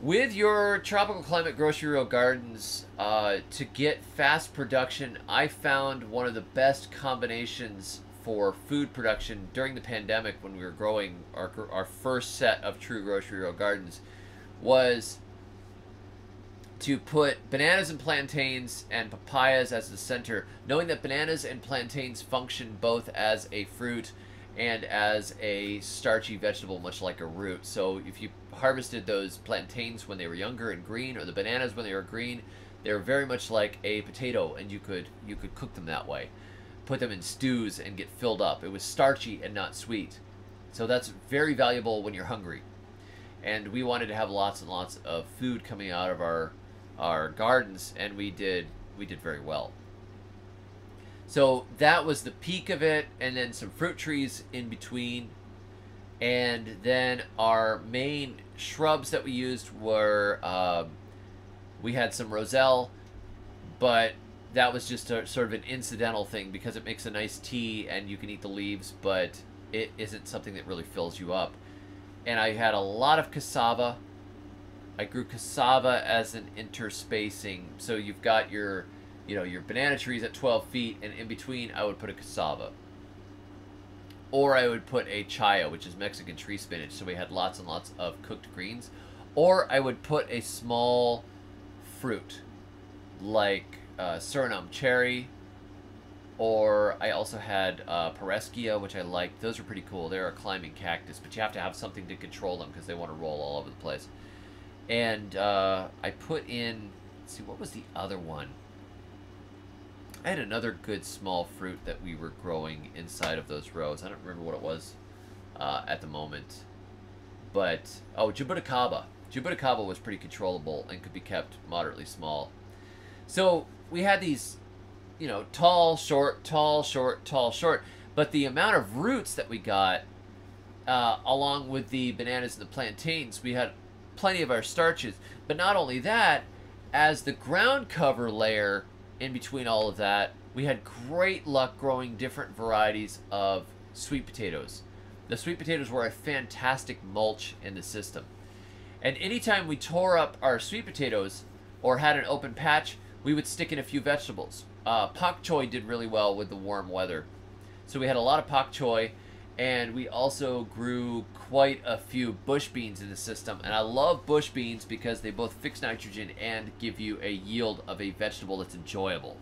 with your tropical climate grocery row gardens, uh, to get fast production, I found one of the best combinations for food production during the pandemic when we were growing our, our first set of true grocery row gardens was to put bananas and plantains and papayas as the center, knowing that bananas and plantains function both as a fruit and as a starchy vegetable, much like a root. So if you harvested those plantains when they were younger and green, or the bananas when they were green, they're very much like a potato, and you could you could cook them that way. Put them in stews and get filled up. It was starchy and not sweet. So that's very valuable when you're hungry. And we wanted to have lots and lots of food coming out of our our gardens, and we did we did very well. So that was the peak of it, and then some fruit trees in between, and then our main shrubs that we used were uh, we had some roselle, but that was just a sort of an incidental thing because it makes a nice tea and you can eat the leaves, but it isn't something that really fills you up. And I had a lot of cassava. I grew cassava as an interspacing. So you've got your, you know, your banana trees at twelve feet, and in between I would put a cassava. Or I would put a chaya, which is Mexican tree spinach. So we had lots and lots of cooked greens. Or I would put a small fruit, like uh, Suriname cherry, or I also had uh, Pereskia, which I liked. Those are pretty cool. They're a climbing cactus, but you have to have something to control them because they want to roll all over the place. And uh, I put in, let's see, what was the other one? I had another good small fruit that we were growing inside of those rows. I don't remember what it was uh, at the moment. But, oh, jabuticaba. Jabuticaba was pretty controllable and could be kept moderately small. So we had these, you know, tall, short, tall, short, tall, short. But the amount of roots that we got, uh, along with the bananas and the plantains, we had plenty of our starches. But not only that, as the ground cover layer in between all of that, we had great luck growing different varieties of sweet potatoes. The sweet potatoes were a fantastic mulch in the system. And anytime we tore up our sweet potatoes or had an open patch, we would stick in a few vegetables. Uh, pak choy did really well with the warm weather. So we had a lot of pak choy, and we also grew quite a few bush beans in the system. And I love bush beans because they both fix nitrogen and give you a yield of a vegetable that's enjoyable.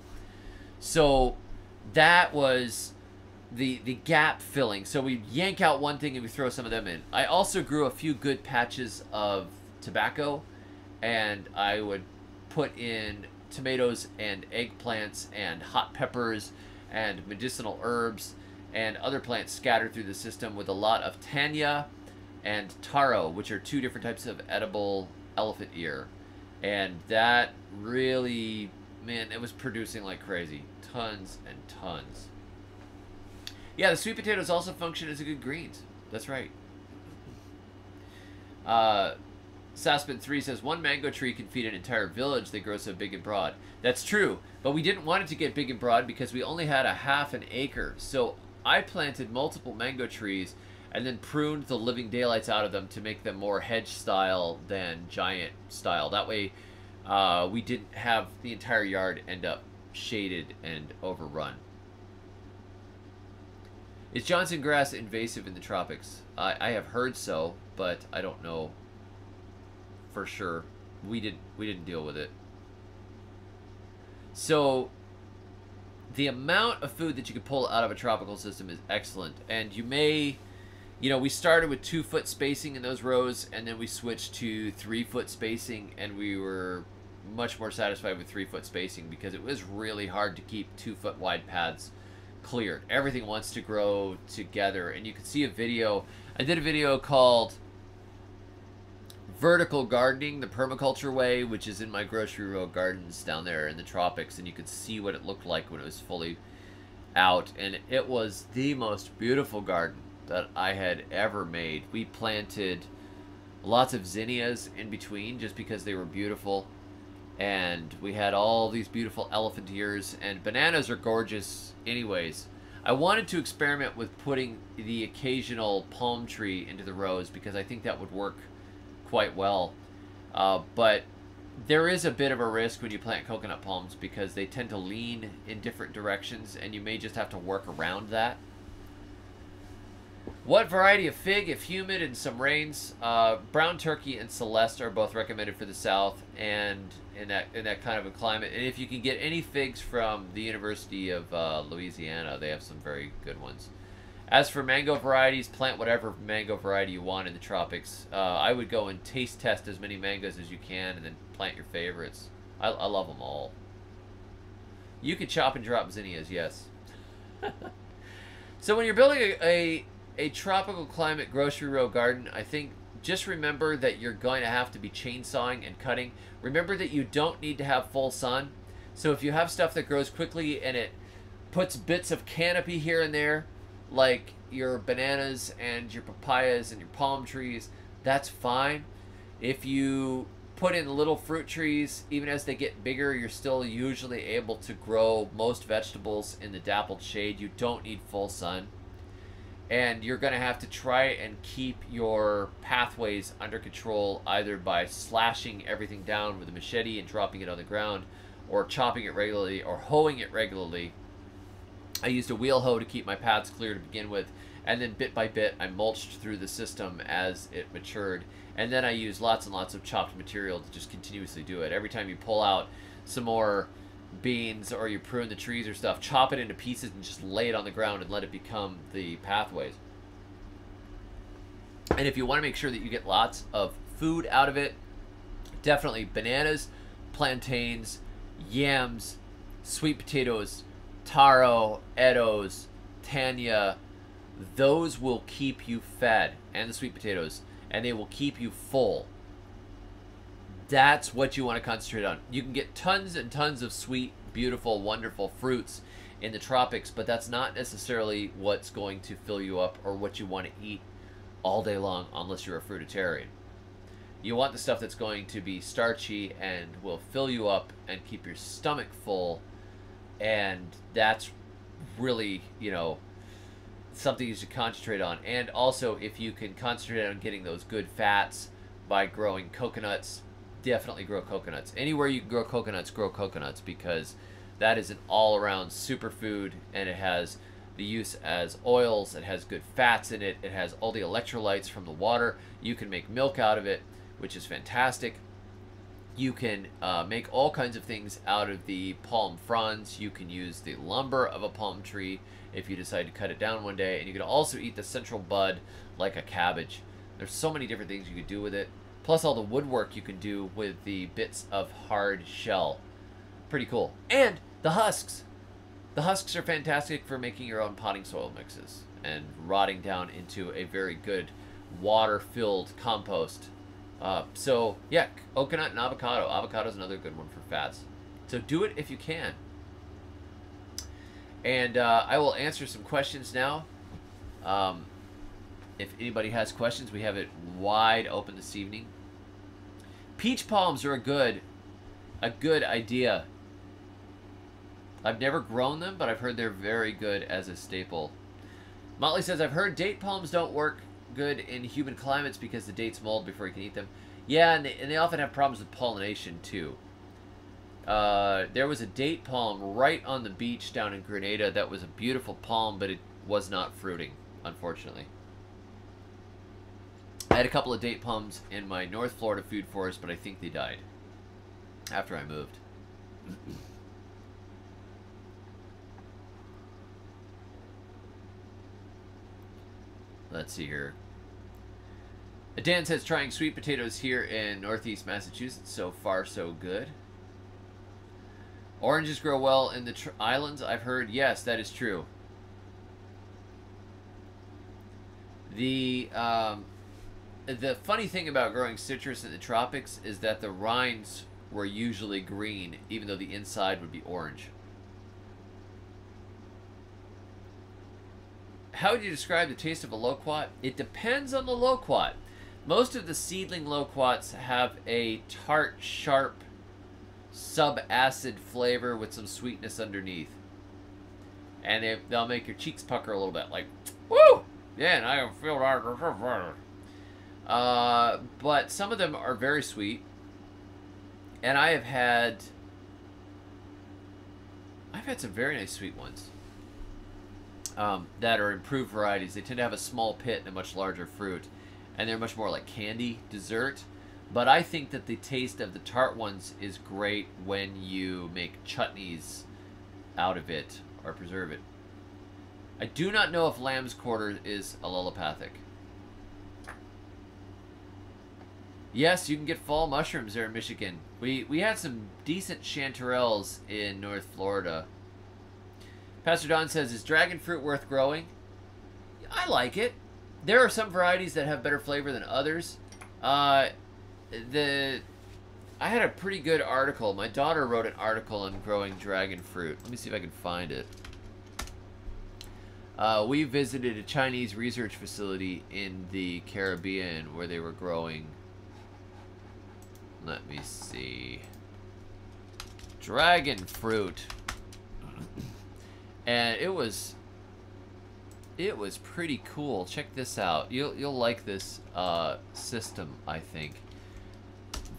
So that was the, the gap filling. So we yank out one thing and we throw some of them in. I also grew a few good patches of tobacco, and I would put in tomatoes and eggplants and hot peppers and medicinal herbs and other plants scattered through the system with a lot of tanya and taro, which are two different types of edible elephant ear. And that really, man, it was producing like crazy. Tons and tons. Yeah, the sweet potatoes also function as a good greens. That's right. Uh, Saspin three says, one mango tree can feed an entire village. They grow so big and broad. That's true, but we didn't want it to get big and broad because we only had a half an acre. So I planted multiple mango trees and then pruned the living daylights out of them to make them more hedge style than giant style. That way uh, we didn't have the entire yard end up shaded and overrun. Is Johnson grass invasive in the tropics? I, I have heard so, but I don't know for sure. We didn't we didn't deal with it. So the amount of food that you can pull out of a tropical system is excellent. And you may, you know, we started with two foot spacing in those rows, and then we switched to three foot spacing, and we were much more satisfied with three foot spacing because it was really hard to keep two foot wide paths cleared. Everything wants to grow together, and you can see a video. I did a video called Vertical Gardening the Permaculture Way, which is in my Grocery Row Gardens down there in the tropics, and you could see what it looked like when it was fully out, and it was the most beautiful garden that I had ever made. We planted lots of zinnias in between just because they were beautiful, and we had all these beautiful elephant ears, and bananas are gorgeous anyways. I wanted to experiment with putting the occasional palm tree into the rows because I think that would work quite well, uh, but there is a bit of a risk when you plant coconut palms because they tend to lean in different directions, and you may just have to work around that. What variety of fig if humid and some rains? Uh, Brown Turkey and Celeste are both recommended for the south and in that in that kind of a climate. And if you can get any figs from the University of uh, Louisiana, they have some very good ones. As for mango varieties, plant whatever mango variety you want in the tropics. Uh, I would go and taste test as many mangoes as you can and then plant your favorites. I, I love them all. You could chop and drop zinnias, yes. So when you're building a... a A tropical climate grocery row garden, I think just remember that you're going to have to be chainsawing and cutting. Remember that you don't need to have full sun. So if you have stuff that grows quickly and it puts bits of canopy here and there, like your bananas and your papayas and your palm trees, that's fine. If you put in little fruit trees, even as they get bigger, you're still usually able to grow most vegetables in the dappled shade. You don't need full sun. And you're going to have to try and keep your pathways under control either by slashing everything down with a machete and dropping it on the ground, or chopping it regularly, or hoeing it regularly. I used a wheel hoe to keep my paths clear to begin with, and then bit by bit I mulched through the system as it matured. And then I used lots and lots of chopped material to just continuously do it. Every time you pull out some more beans or you prune the trees or stuff, chop it into pieces and just lay it on the ground and let it become the pathways. And if you want to make sure that you get lots of food out of it, definitely bananas, plantains, yams, sweet potatoes, taro, edos, tanya. Those will keep you fed, and the sweet potatoes, and they will keep you full. That's what you want to concentrate on. You can get tons and tons of sweet, beautiful, wonderful fruits in the tropics, but that's not necessarily what's going to fill you up or what you want to eat all day long unless you're a fruitarian. You want the stuff that's going to be starchy and will fill you up and keep your stomach full, and that's really, you know, something you should concentrate on. And also, if you can concentrate on getting those good fats by growing coconuts, definitely grow coconuts. Anywhere you can grow coconuts, grow coconuts, because that is an all-around superfood, and it has the use as oils, it has good fats in it, it has all the electrolytes from the water. You can make milk out of it, which is fantastic. You can uh, make all kinds of things out of the palm fronds. You can use the lumber of a palm tree if you decide to cut it down one day, and you can also eat the central bud like a cabbage. There's so many different things you could do with it. Plus all the woodwork you can do with the bits of hard shell. Pretty cool. And the husks. The husks are fantastic for making your own potting soil mixes and rotting down into a very good water-filled compost. Uh, so, yeah, coconut and avocado. Avocado is another good one for fats. So do it if you can. And uh, I will answer some questions now. Um, if anybody has questions, we have it wide open this evening. Peach palms are a good, a good idea. I've never grown them, but I've heard they're very good as a staple. Motley says, I've heard date palms don't work good in humid climates because the dates mold before you can eat them. Yeah, and they, and they often have problems with pollination too. Uh, there was a date palm right on the beach down in Grenada that was a beautiful palm, but it was not fruiting, unfortunately. I had a couple of date palms in my North Florida food forest, but I think they died after I moved. Let's see here. Dan says, trying sweet potatoes here in Northeast Massachusetts. So far, so good. Oranges grow well in the tr islands, I've heard. Yes, that is true. The um, the funny thing about growing citrus in the tropics is that the rinds were usually green, even though the inside would be orange. How would you describe the taste of a loquat? It depends on the loquat. Most of the seedling loquats have a tart, sharp, sub-acid flavor with some sweetness underneath. And they, they'll make your cheeks pucker a little bit, like, woo! Yeah, and I can feel that. Uh, but some of them are very sweet. And I have had... I've had some very nice sweet ones. Um, that are improved varieties. They tend to have a small pit and a much larger fruit, and they're much more like candy, dessert. But I think that the taste of the tart ones is great when you make chutneys out of it or preserve it. I do not know if lamb's quarter is allelopathic. Yes, you can get fall mushrooms there in Michigan. We, we had some decent chanterelles in North Florida. Pastor Don says, is dragon fruit worth growing? I like it. There are some varieties that have better flavor than others. Uh, the I had a pretty good article. My daughter wrote an article on growing dragon fruit. Let me see if I can find it. Uh, we visited a Chinese research facility in the Caribbean where they were growing. Let me see. Dragon fruit. And it was, it was pretty cool. Check this out. You'll you'll like this uh, system, I think.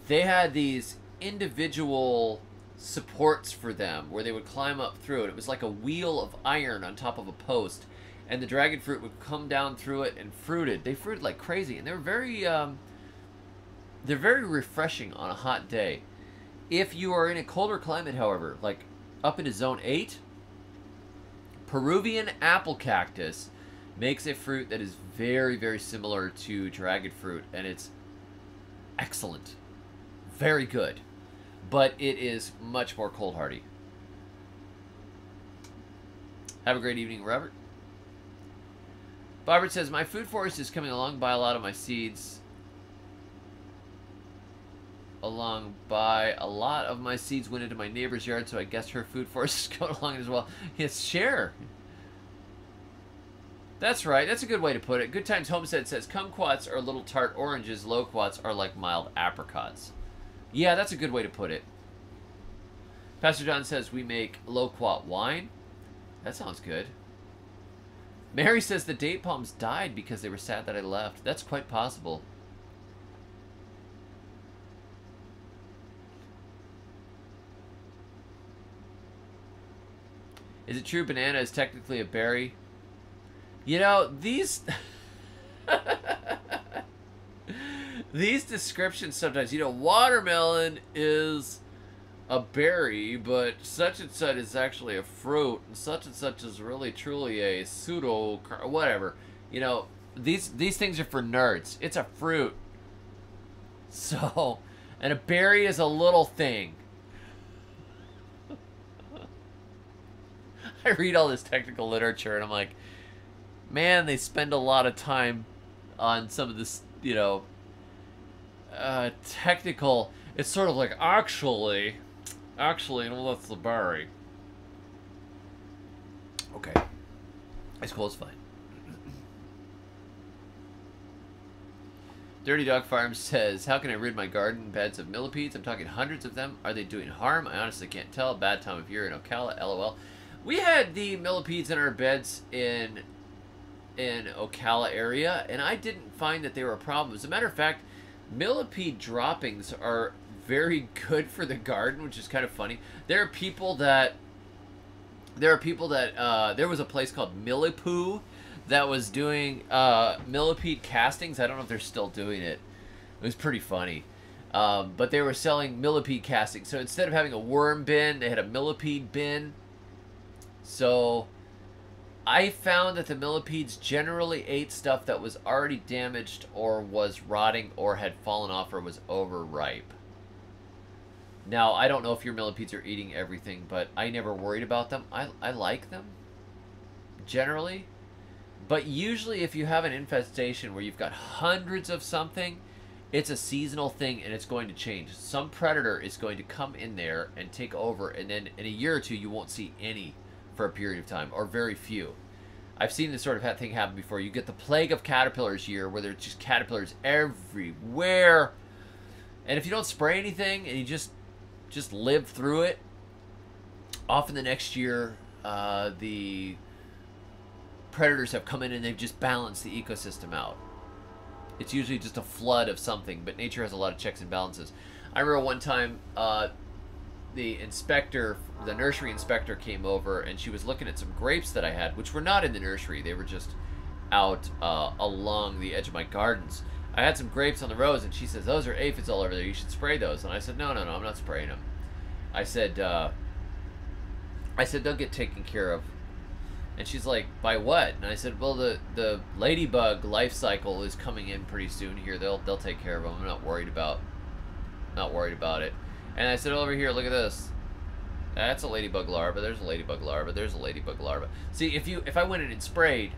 They had these individual supports for them where they would climb up through it. It was like a wheel of iron on top of a post, and the dragon fruit would come down through it and fruited. They fruited like crazy, and they're very, um, they're very refreshing on a hot day. If you are in a colder climate, however, like up into zone eight. Peruvian apple cactus makes a fruit that is very, very similar to dragon fruit, and it's excellent. Very good. But it is much more cold hardy. Have a great evening, Robert. Robert says, my food forest is coming along by a lot of my seeds. Along by a lot of my seeds went into my neighbor's yard, so I guess her food forest is going along as well. Yes, share. That's right. That's a good way to put it. Good Times Homestead says, kumquats are little tart oranges. Loquats are like mild apricots. Yeah, that's a good way to put it. Pastor John says, we make loquat wine. That sounds good. Mary says, the date palms died because they were sad that I left. That's quite possible. Is it true banana is technically a berry? You know, these... these descriptions sometimes, you know, watermelon is a berry, but such and such is actually a fruit, and such and such is really truly a pseudo... whatever. You know, these, these things are for nerds. It's a fruit. So, and a berry is a little thing. I read all this technical literature and I'm like, man, they spend a lot of time on some of this, you know, uh, technical. It's sort of like, actually, actually, well, that's the berry. Okay. It's cool, it's fine. Dirty Dog Farm says, how can I rid my garden beds of millipedes? I'm talking hundreds of them. Are they doing harm? I honestly can't tell. Bad time of year in Ocala, L O L. We had the millipedes in our beds in in Ocala area, and I didn't find that they were a problem. As a matter of fact, millipede droppings are very good for the garden, which is kind of funny. There are people that, there are people that, uh, there was a place called Millipoo that was doing uh, millipede castings. I don't know if they're still doing it. It was pretty funny. Um, but they were selling millipede castings. So instead of having a worm bin, they had a millipede bin. So I found that the millipedes generally ate stuff that was already damaged or was rotting or had fallen off or was overripe. Now, I don't know if your millipedes are eating everything, but I never worried about them. I, I like them, generally. But usually if you have an infestation where you've got hundreds of something, it's a seasonal thing and it's going to change. Some predator is going to come in there and take over, and then in a year or two you won't see any for a period of time, or very few. I've seen this sort of thing happen before. You get the plague of caterpillars here where there's just caterpillars everywhere. And if you don't spray anything and you just just live through it, often the next year uh, the predators have come in and they've just balanced the ecosystem out. It's usually just a flood of something, but nature has a lot of checks and balances. I remember one time uh, the inspector, the nursery inspector came over and she was looking at some grapes that I had, which were not in the nursery. They were just out uh, along the edge of my gardens. I had some grapes on the rows and she says, those are aphids all over there. You should spray those. And I said, no, no, no, I'm not spraying them. I said, uh, I said, they'll get taken care of. And she's like, by what? And I said, well, the, the ladybug life cycle is coming in pretty soon here. They'll, they'll take care of them. I'm not worried about, not worried about it. And I said, over here, look at this. That's a ladybug larva. There's a ladybug larva. There's a ladybug larva. See, if you if I went in and sprayed,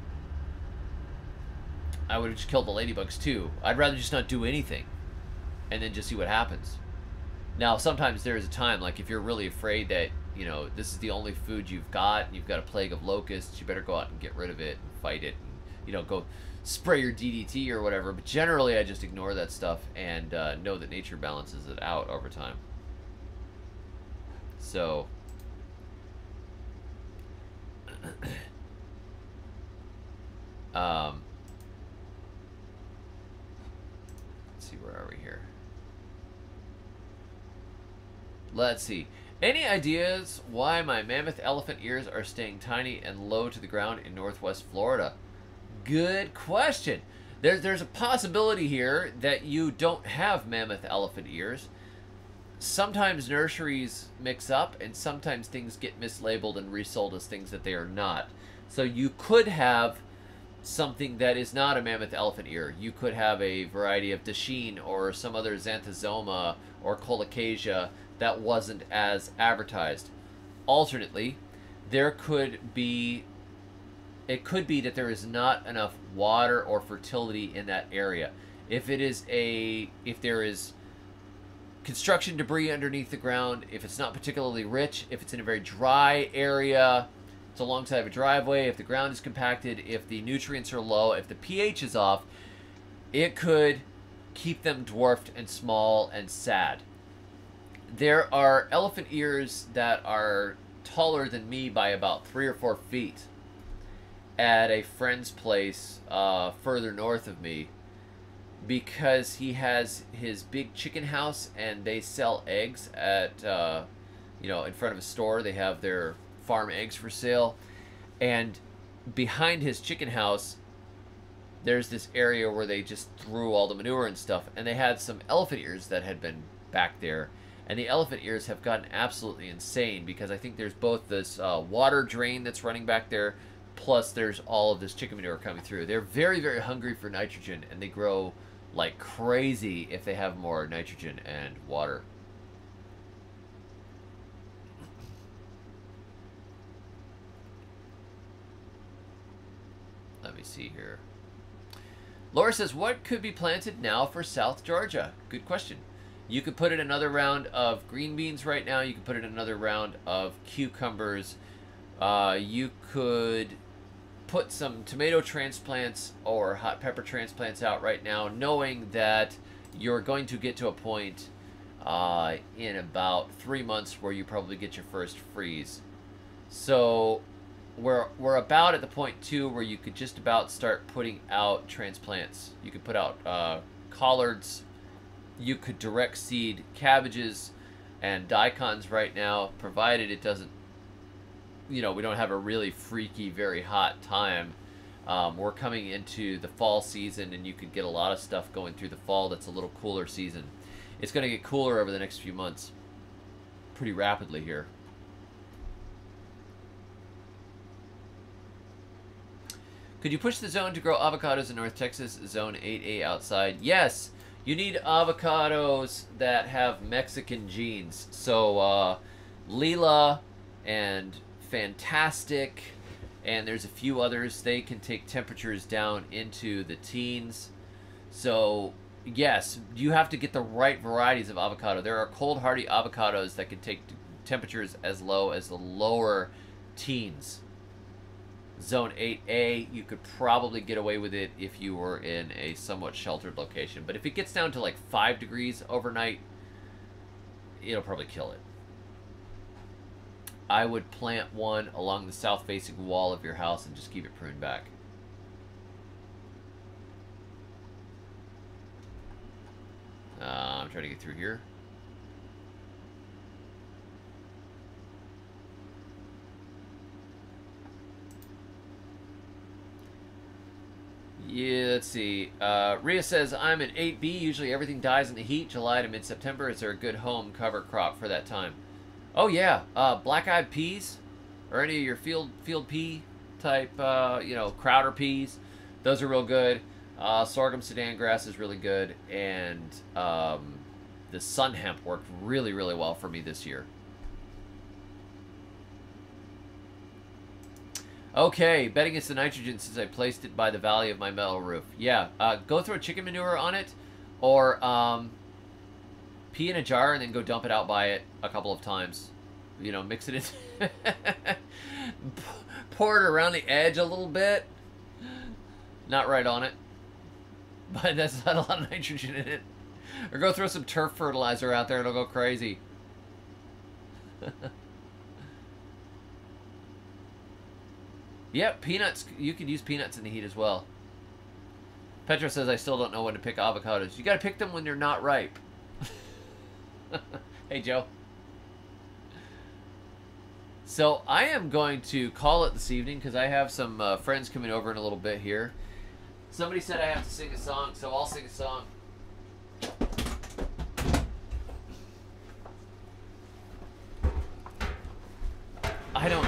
I would have just killed the ladybugs too. I'd rather just not do anything and then just see what happens. Now, sometimes there is a time, like if you're really afraid that, you know, this is the only food you've got and you've got a plague of locusts, you better go out and get rid of it and fight it. And, you know, go spray your D D T or whatever. But generally, I just ignore that stuff and uh, know that nature balances it out over time. So, um, let's see, where are we here? Let's see. Any ideas why my mammoth elephant ears are staying tiny and low to the ground in Northwest Florida? Good question. There's, there's a possibility here that you don't have mammoth elephant ears. Sometimes nurseries mix up and sometimes things get mislabeled and resold as things that they are not. So you could have something that is not a mammoth elephant ear. You could have a variety of dachshund or some other xanthosoma or colocasia that wasn't as advertised. Alternately, there could be, it could be that there is not enough water or fertility in that area. If it is a, if there is construction debris underneath the ground, if it's not particularly rich, if it's in a very dry area, it's alongside of a driveway, if the ground is compacted, if the nutrients are low, if the pH is off, it could keep them dwarfed and small and sad. There are elephant ears that are taller than me by about three or four feet at a friend's place uh, further north of me, because he has his big chicken house and they sell eggs at, uh, you know, in front of a store. They have their farm eggs for sale. And behind his chicken house, there's this area where they just threw all the manure and stuff. And they had some elephant ears that had been back there. And the elephant ears have gotten absolutely insane because I think there's both this uh, water drain that's running back there, plus there's all of this chicken manure coming through. They're very, very hungry for nitrogen and they grow like crazy if they have more nitrogen and water. Let me see here. Laura says, what could be planted now for South Georgia? Good question. You could put in another round of green beans right now. You could put in another round of cucumbers. Uh, you could put some tomato transplants or hot pepper transplants out right now, knowing that you're going to get to a point uh, in about three months where you probably get your first freeze. So we're, we're about at the point, too, where you could just about start putting out transplants. You could put out uh, collards. You could direct seed cabbages and daikons right now, provided it doesn't, you know, we don't have a really freaky, very hot time. Um, we're coming into the fall season, and you could get a lot of stuff going through the fall that's a little cooler season. It's going to get cooler over the next few months pretty rapidly here. Could you push the zone to grow avocados in North Texas, zone eight A outside? Yes, you need avocados that have Mexican genes. So uh, Lila and Fantastic, and there's a few others, they can take temperatures down into the teens. So yes, you have to get the right varieties of avocado. There are cold hardy avocados that can take temperatures as low as the lower teens. Zone eight A, you could probably get away with it if you were in a somewhat sheltered location, but if it gets down to like five degrees overnight, it'll probably kill it. I would plant one along the south-facing wall of your house and just keep it pruned back. Uh, I'm trying to get through here. Yeah, let's see. Uh, Rhea says, I'm an eight B. Usually everything dies in the heat, July to mid-September. Is there a good home cover crop for that time? Oh yeah, uh, black-eyed peas, or any of your field field pea type, uh, you know, Crowder peas. Those are real good. Uh, sorghum Sudan grass is really good, and um, the sun hemp worked really, really well for me this year. Okay, betting it's the nitrogen since I placed it by the valley of my metal roof. Yeah, uh, go throw chicken manure on it, or um, pee in a jar and then go dump it out by it a couple of times. You know, mix it in. Pour it around the edge a little bit. Not right on it. But that's not a lot of nitrogen in it. Or go throw some turf fertilizer out there. It'll go crazy. Yep, peanuts. You could use peanuts in the heat as well. Petra says, I still don't know when to pick avocados. You got to pick them when they're not ripe. Hey, Joe. So I am going to call it this evening because I have some uh, friends coming over in a little bit here. Somebody said I have to sing a song, so I'll sing a song. I don't,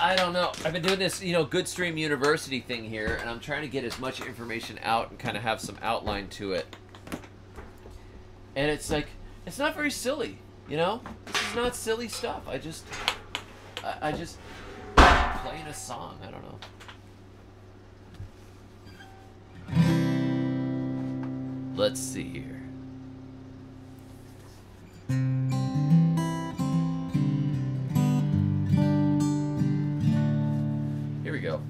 I don't know. I've been doing this, you know, Good Stream University thing here, and I'm trying to get as much information out and kind of have some outline to it. And it's like, it's not very silly, you know? This is not silly stuff. I just, I, I just, I'm playing a song. I don't know. Let's see here. Here we go.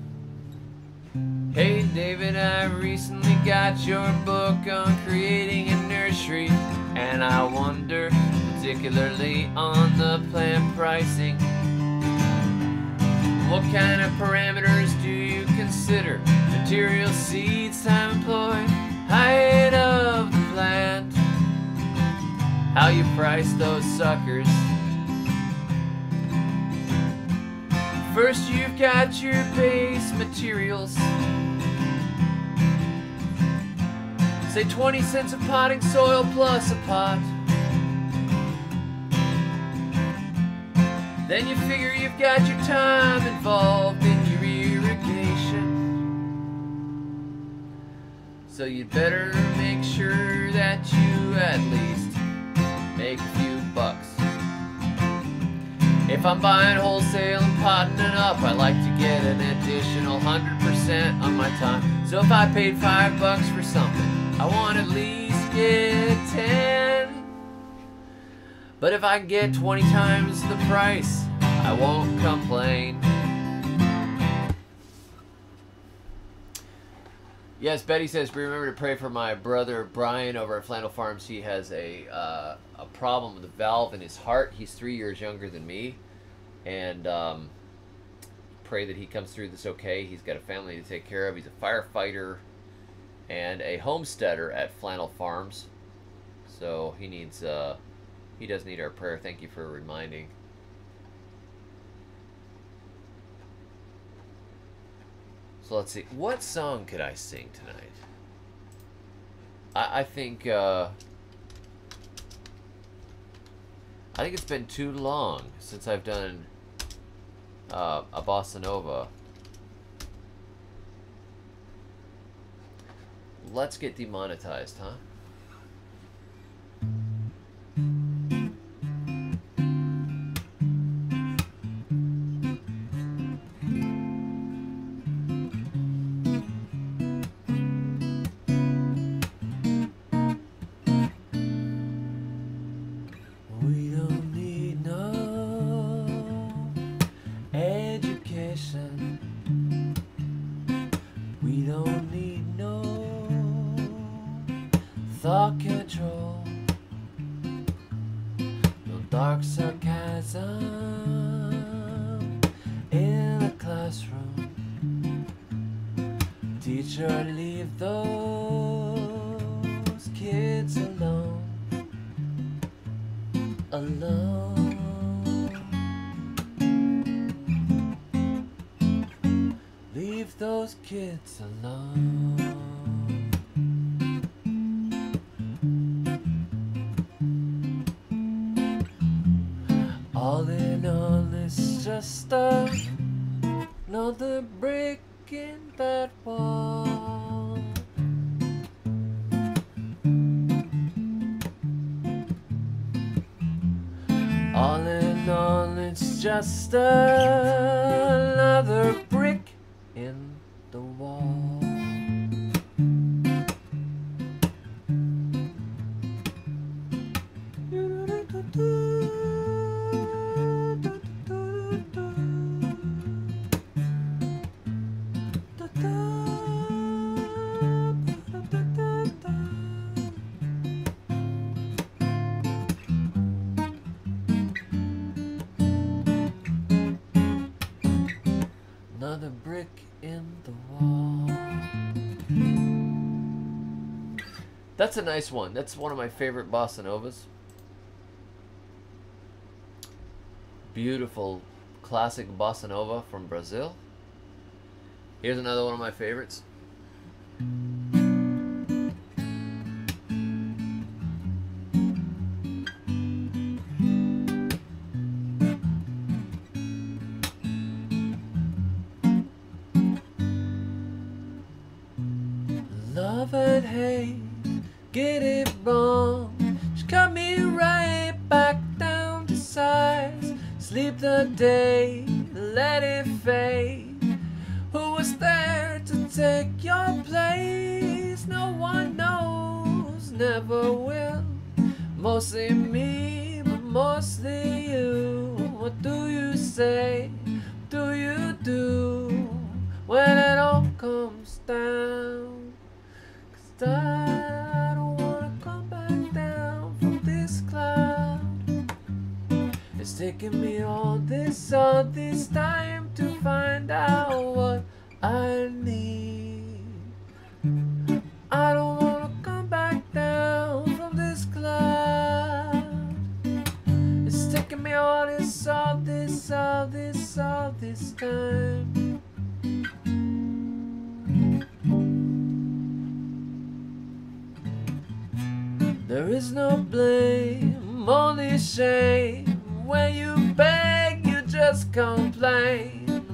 Hey, David, I recently got your book on creating a nursery. And I wonder, particularly on the plant pricing, what kind of parameters do you consider? Material, seeds, time employed, height of the plant, how you price those suckers. First you've got your base materials. Say twenty cents a potting soil plus a pot. Then you figure you've got your time involved in your irrigation. So you better make sure that you at least make a few bucks. If I'm buying wholesale and potting it up, I like to get an additional one hundred percent on my time. So if I paid five bucks for something, I want at least get ten. But if I get twenty times the price, I won't complain. Yes, Betty says, remember to pray for my brother Brian over at Flannel Farms. He has a uh, a problem with a valve in his heart. He's three years younger than me. And um, pray that he comes through this okay. He's got a family to take care of. He's a firefighter and a homesteader at Flannel Farms. So he needs, uh, he does need our prayer. Thank you for reminding. So let's see, what song could I sing tonight? I, I think, uh, I think it's been too long since I've done uh, a bossa nova. Let's get demonetized, huh? Kids alone. All in all, it's just a, another brick in that wall. All in all, it's just a, another brick in the wall. Another brick in the wall. That's a nice one. That's one of my favorite bossa novas. Beautiful classic bossa nova from Brazil. Here's another one of my favorites.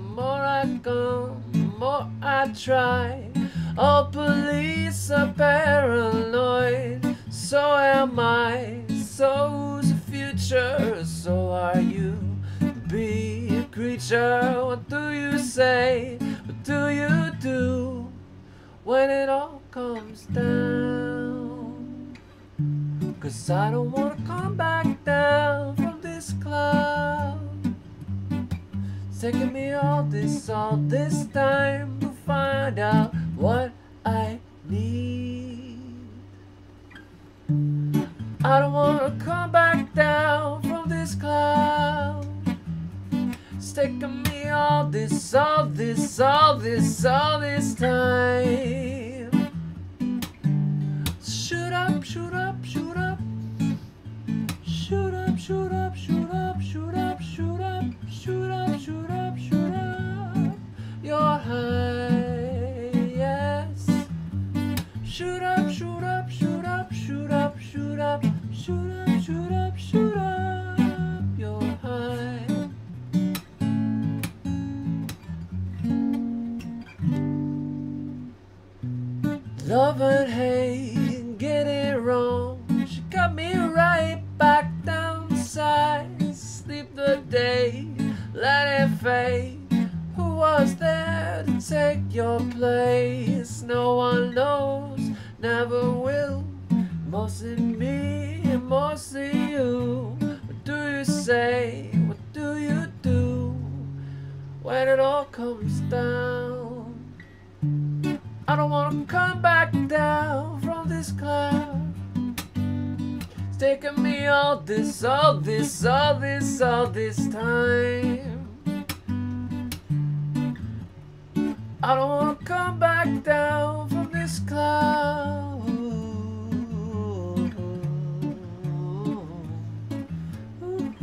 More I come, the more I try. All police are paranoid, so am I. So's the future, so are you. Be a creature, what do you say? What do you do when it all comes down? Cause I don't wanna come back down from this cloud. It's taking me all this, all this time to find out what I need. I don't wanna come back down from this cloud. It's taking me all this, all this, all this, all this time. Shoot up, shoot up, shoot up. Shoot up, shoot up, shoot up, shoot up, shoot up. Shoot up, shoot up, shoot up, you're high, yes. Shoot up, shoot up, shoot up, shoot up, shoot up, shoot up, shoot up, shoot up, you're high. Love and hate, get it wrong. She got me right back downside. Sleep the day. Let it fade. Who was there to take your place? No one knows, never will. Mostly me and mostly you. What do you say? What do you do when it all comes down? I don't wanna come back down from this cloud. It's taking me all this, all this, all this, all this time. I don't wanna come back down from this cloud. Ooh, ooh, ooh,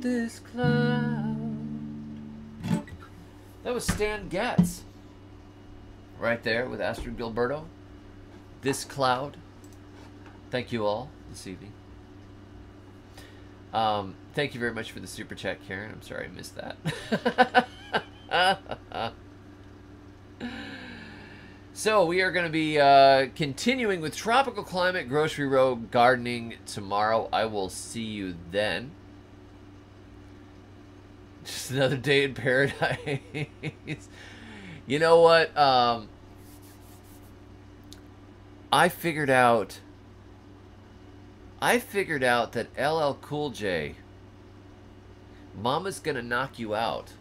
this cloud. That was Stan Getz. Right there with Astrud Gilberto. This cloud. Thank you all this evening. Um, thank you very much for the super chat, Karen. I'm sorry I missed that. So we are going to be uh, continuing with Tropical Climate Grocery Row Gardening tomorrow. I will see you then. Just another day in paradise. You know what? Um, I figured out. I figured out that L L Cool J. Mama's gonna knock you out.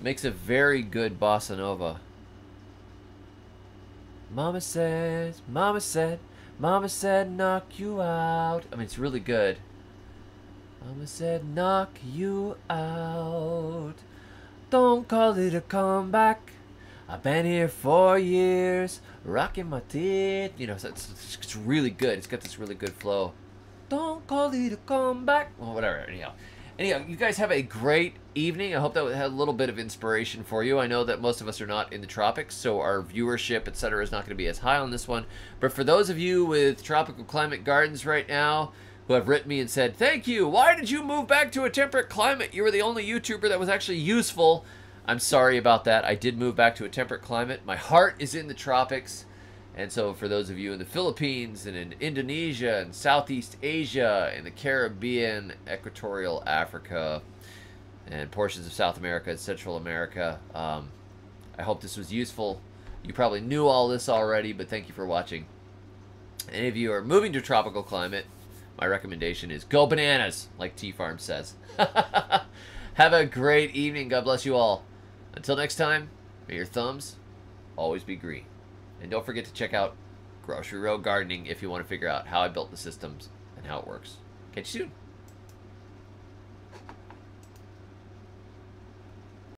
Makes a very good bossa nova. Mama says, Mama said, Mama said knock you out. I mean, it's really good. Mama said knock you out. Don't call it a comeback. I've been here four years, rocking my teeth. You know, it's, it's, it's really good. It's got this really good flow. Don't call it a comeback. Well, whatever, anyhow. Anyhow, you guys have a great evening. I hope that had a little bit of inspiration for you. I know that most of us are not in the tropics, so our viewership, et cetera, is not going to be as high on this one. But for those of you with tropical climate gardens right now who have written me and said, thank you, why did you move back to a temperate climate? You were the only YouTuber that was actually useful. I'm sorry about that. I did move back to a temperate climate. My heart is in the tropics. And so for those of you in the Philippines and in Indonesia and Southeast Asia and the Caribbean, Equatorial Africa, and portions of South America and Central America, um, I hope this was useful. You probably knew all this already, but thank you for watching. And if you are moving to a tropical climate, my recommendation is go bananas, like T-Farm says. Have a great evening. God bless you all. Until next time, may your thumbs always be green. And don't forget to check out Grocery Row Gardening if you want to figure out how I built the systems and how it works. Catch you soon.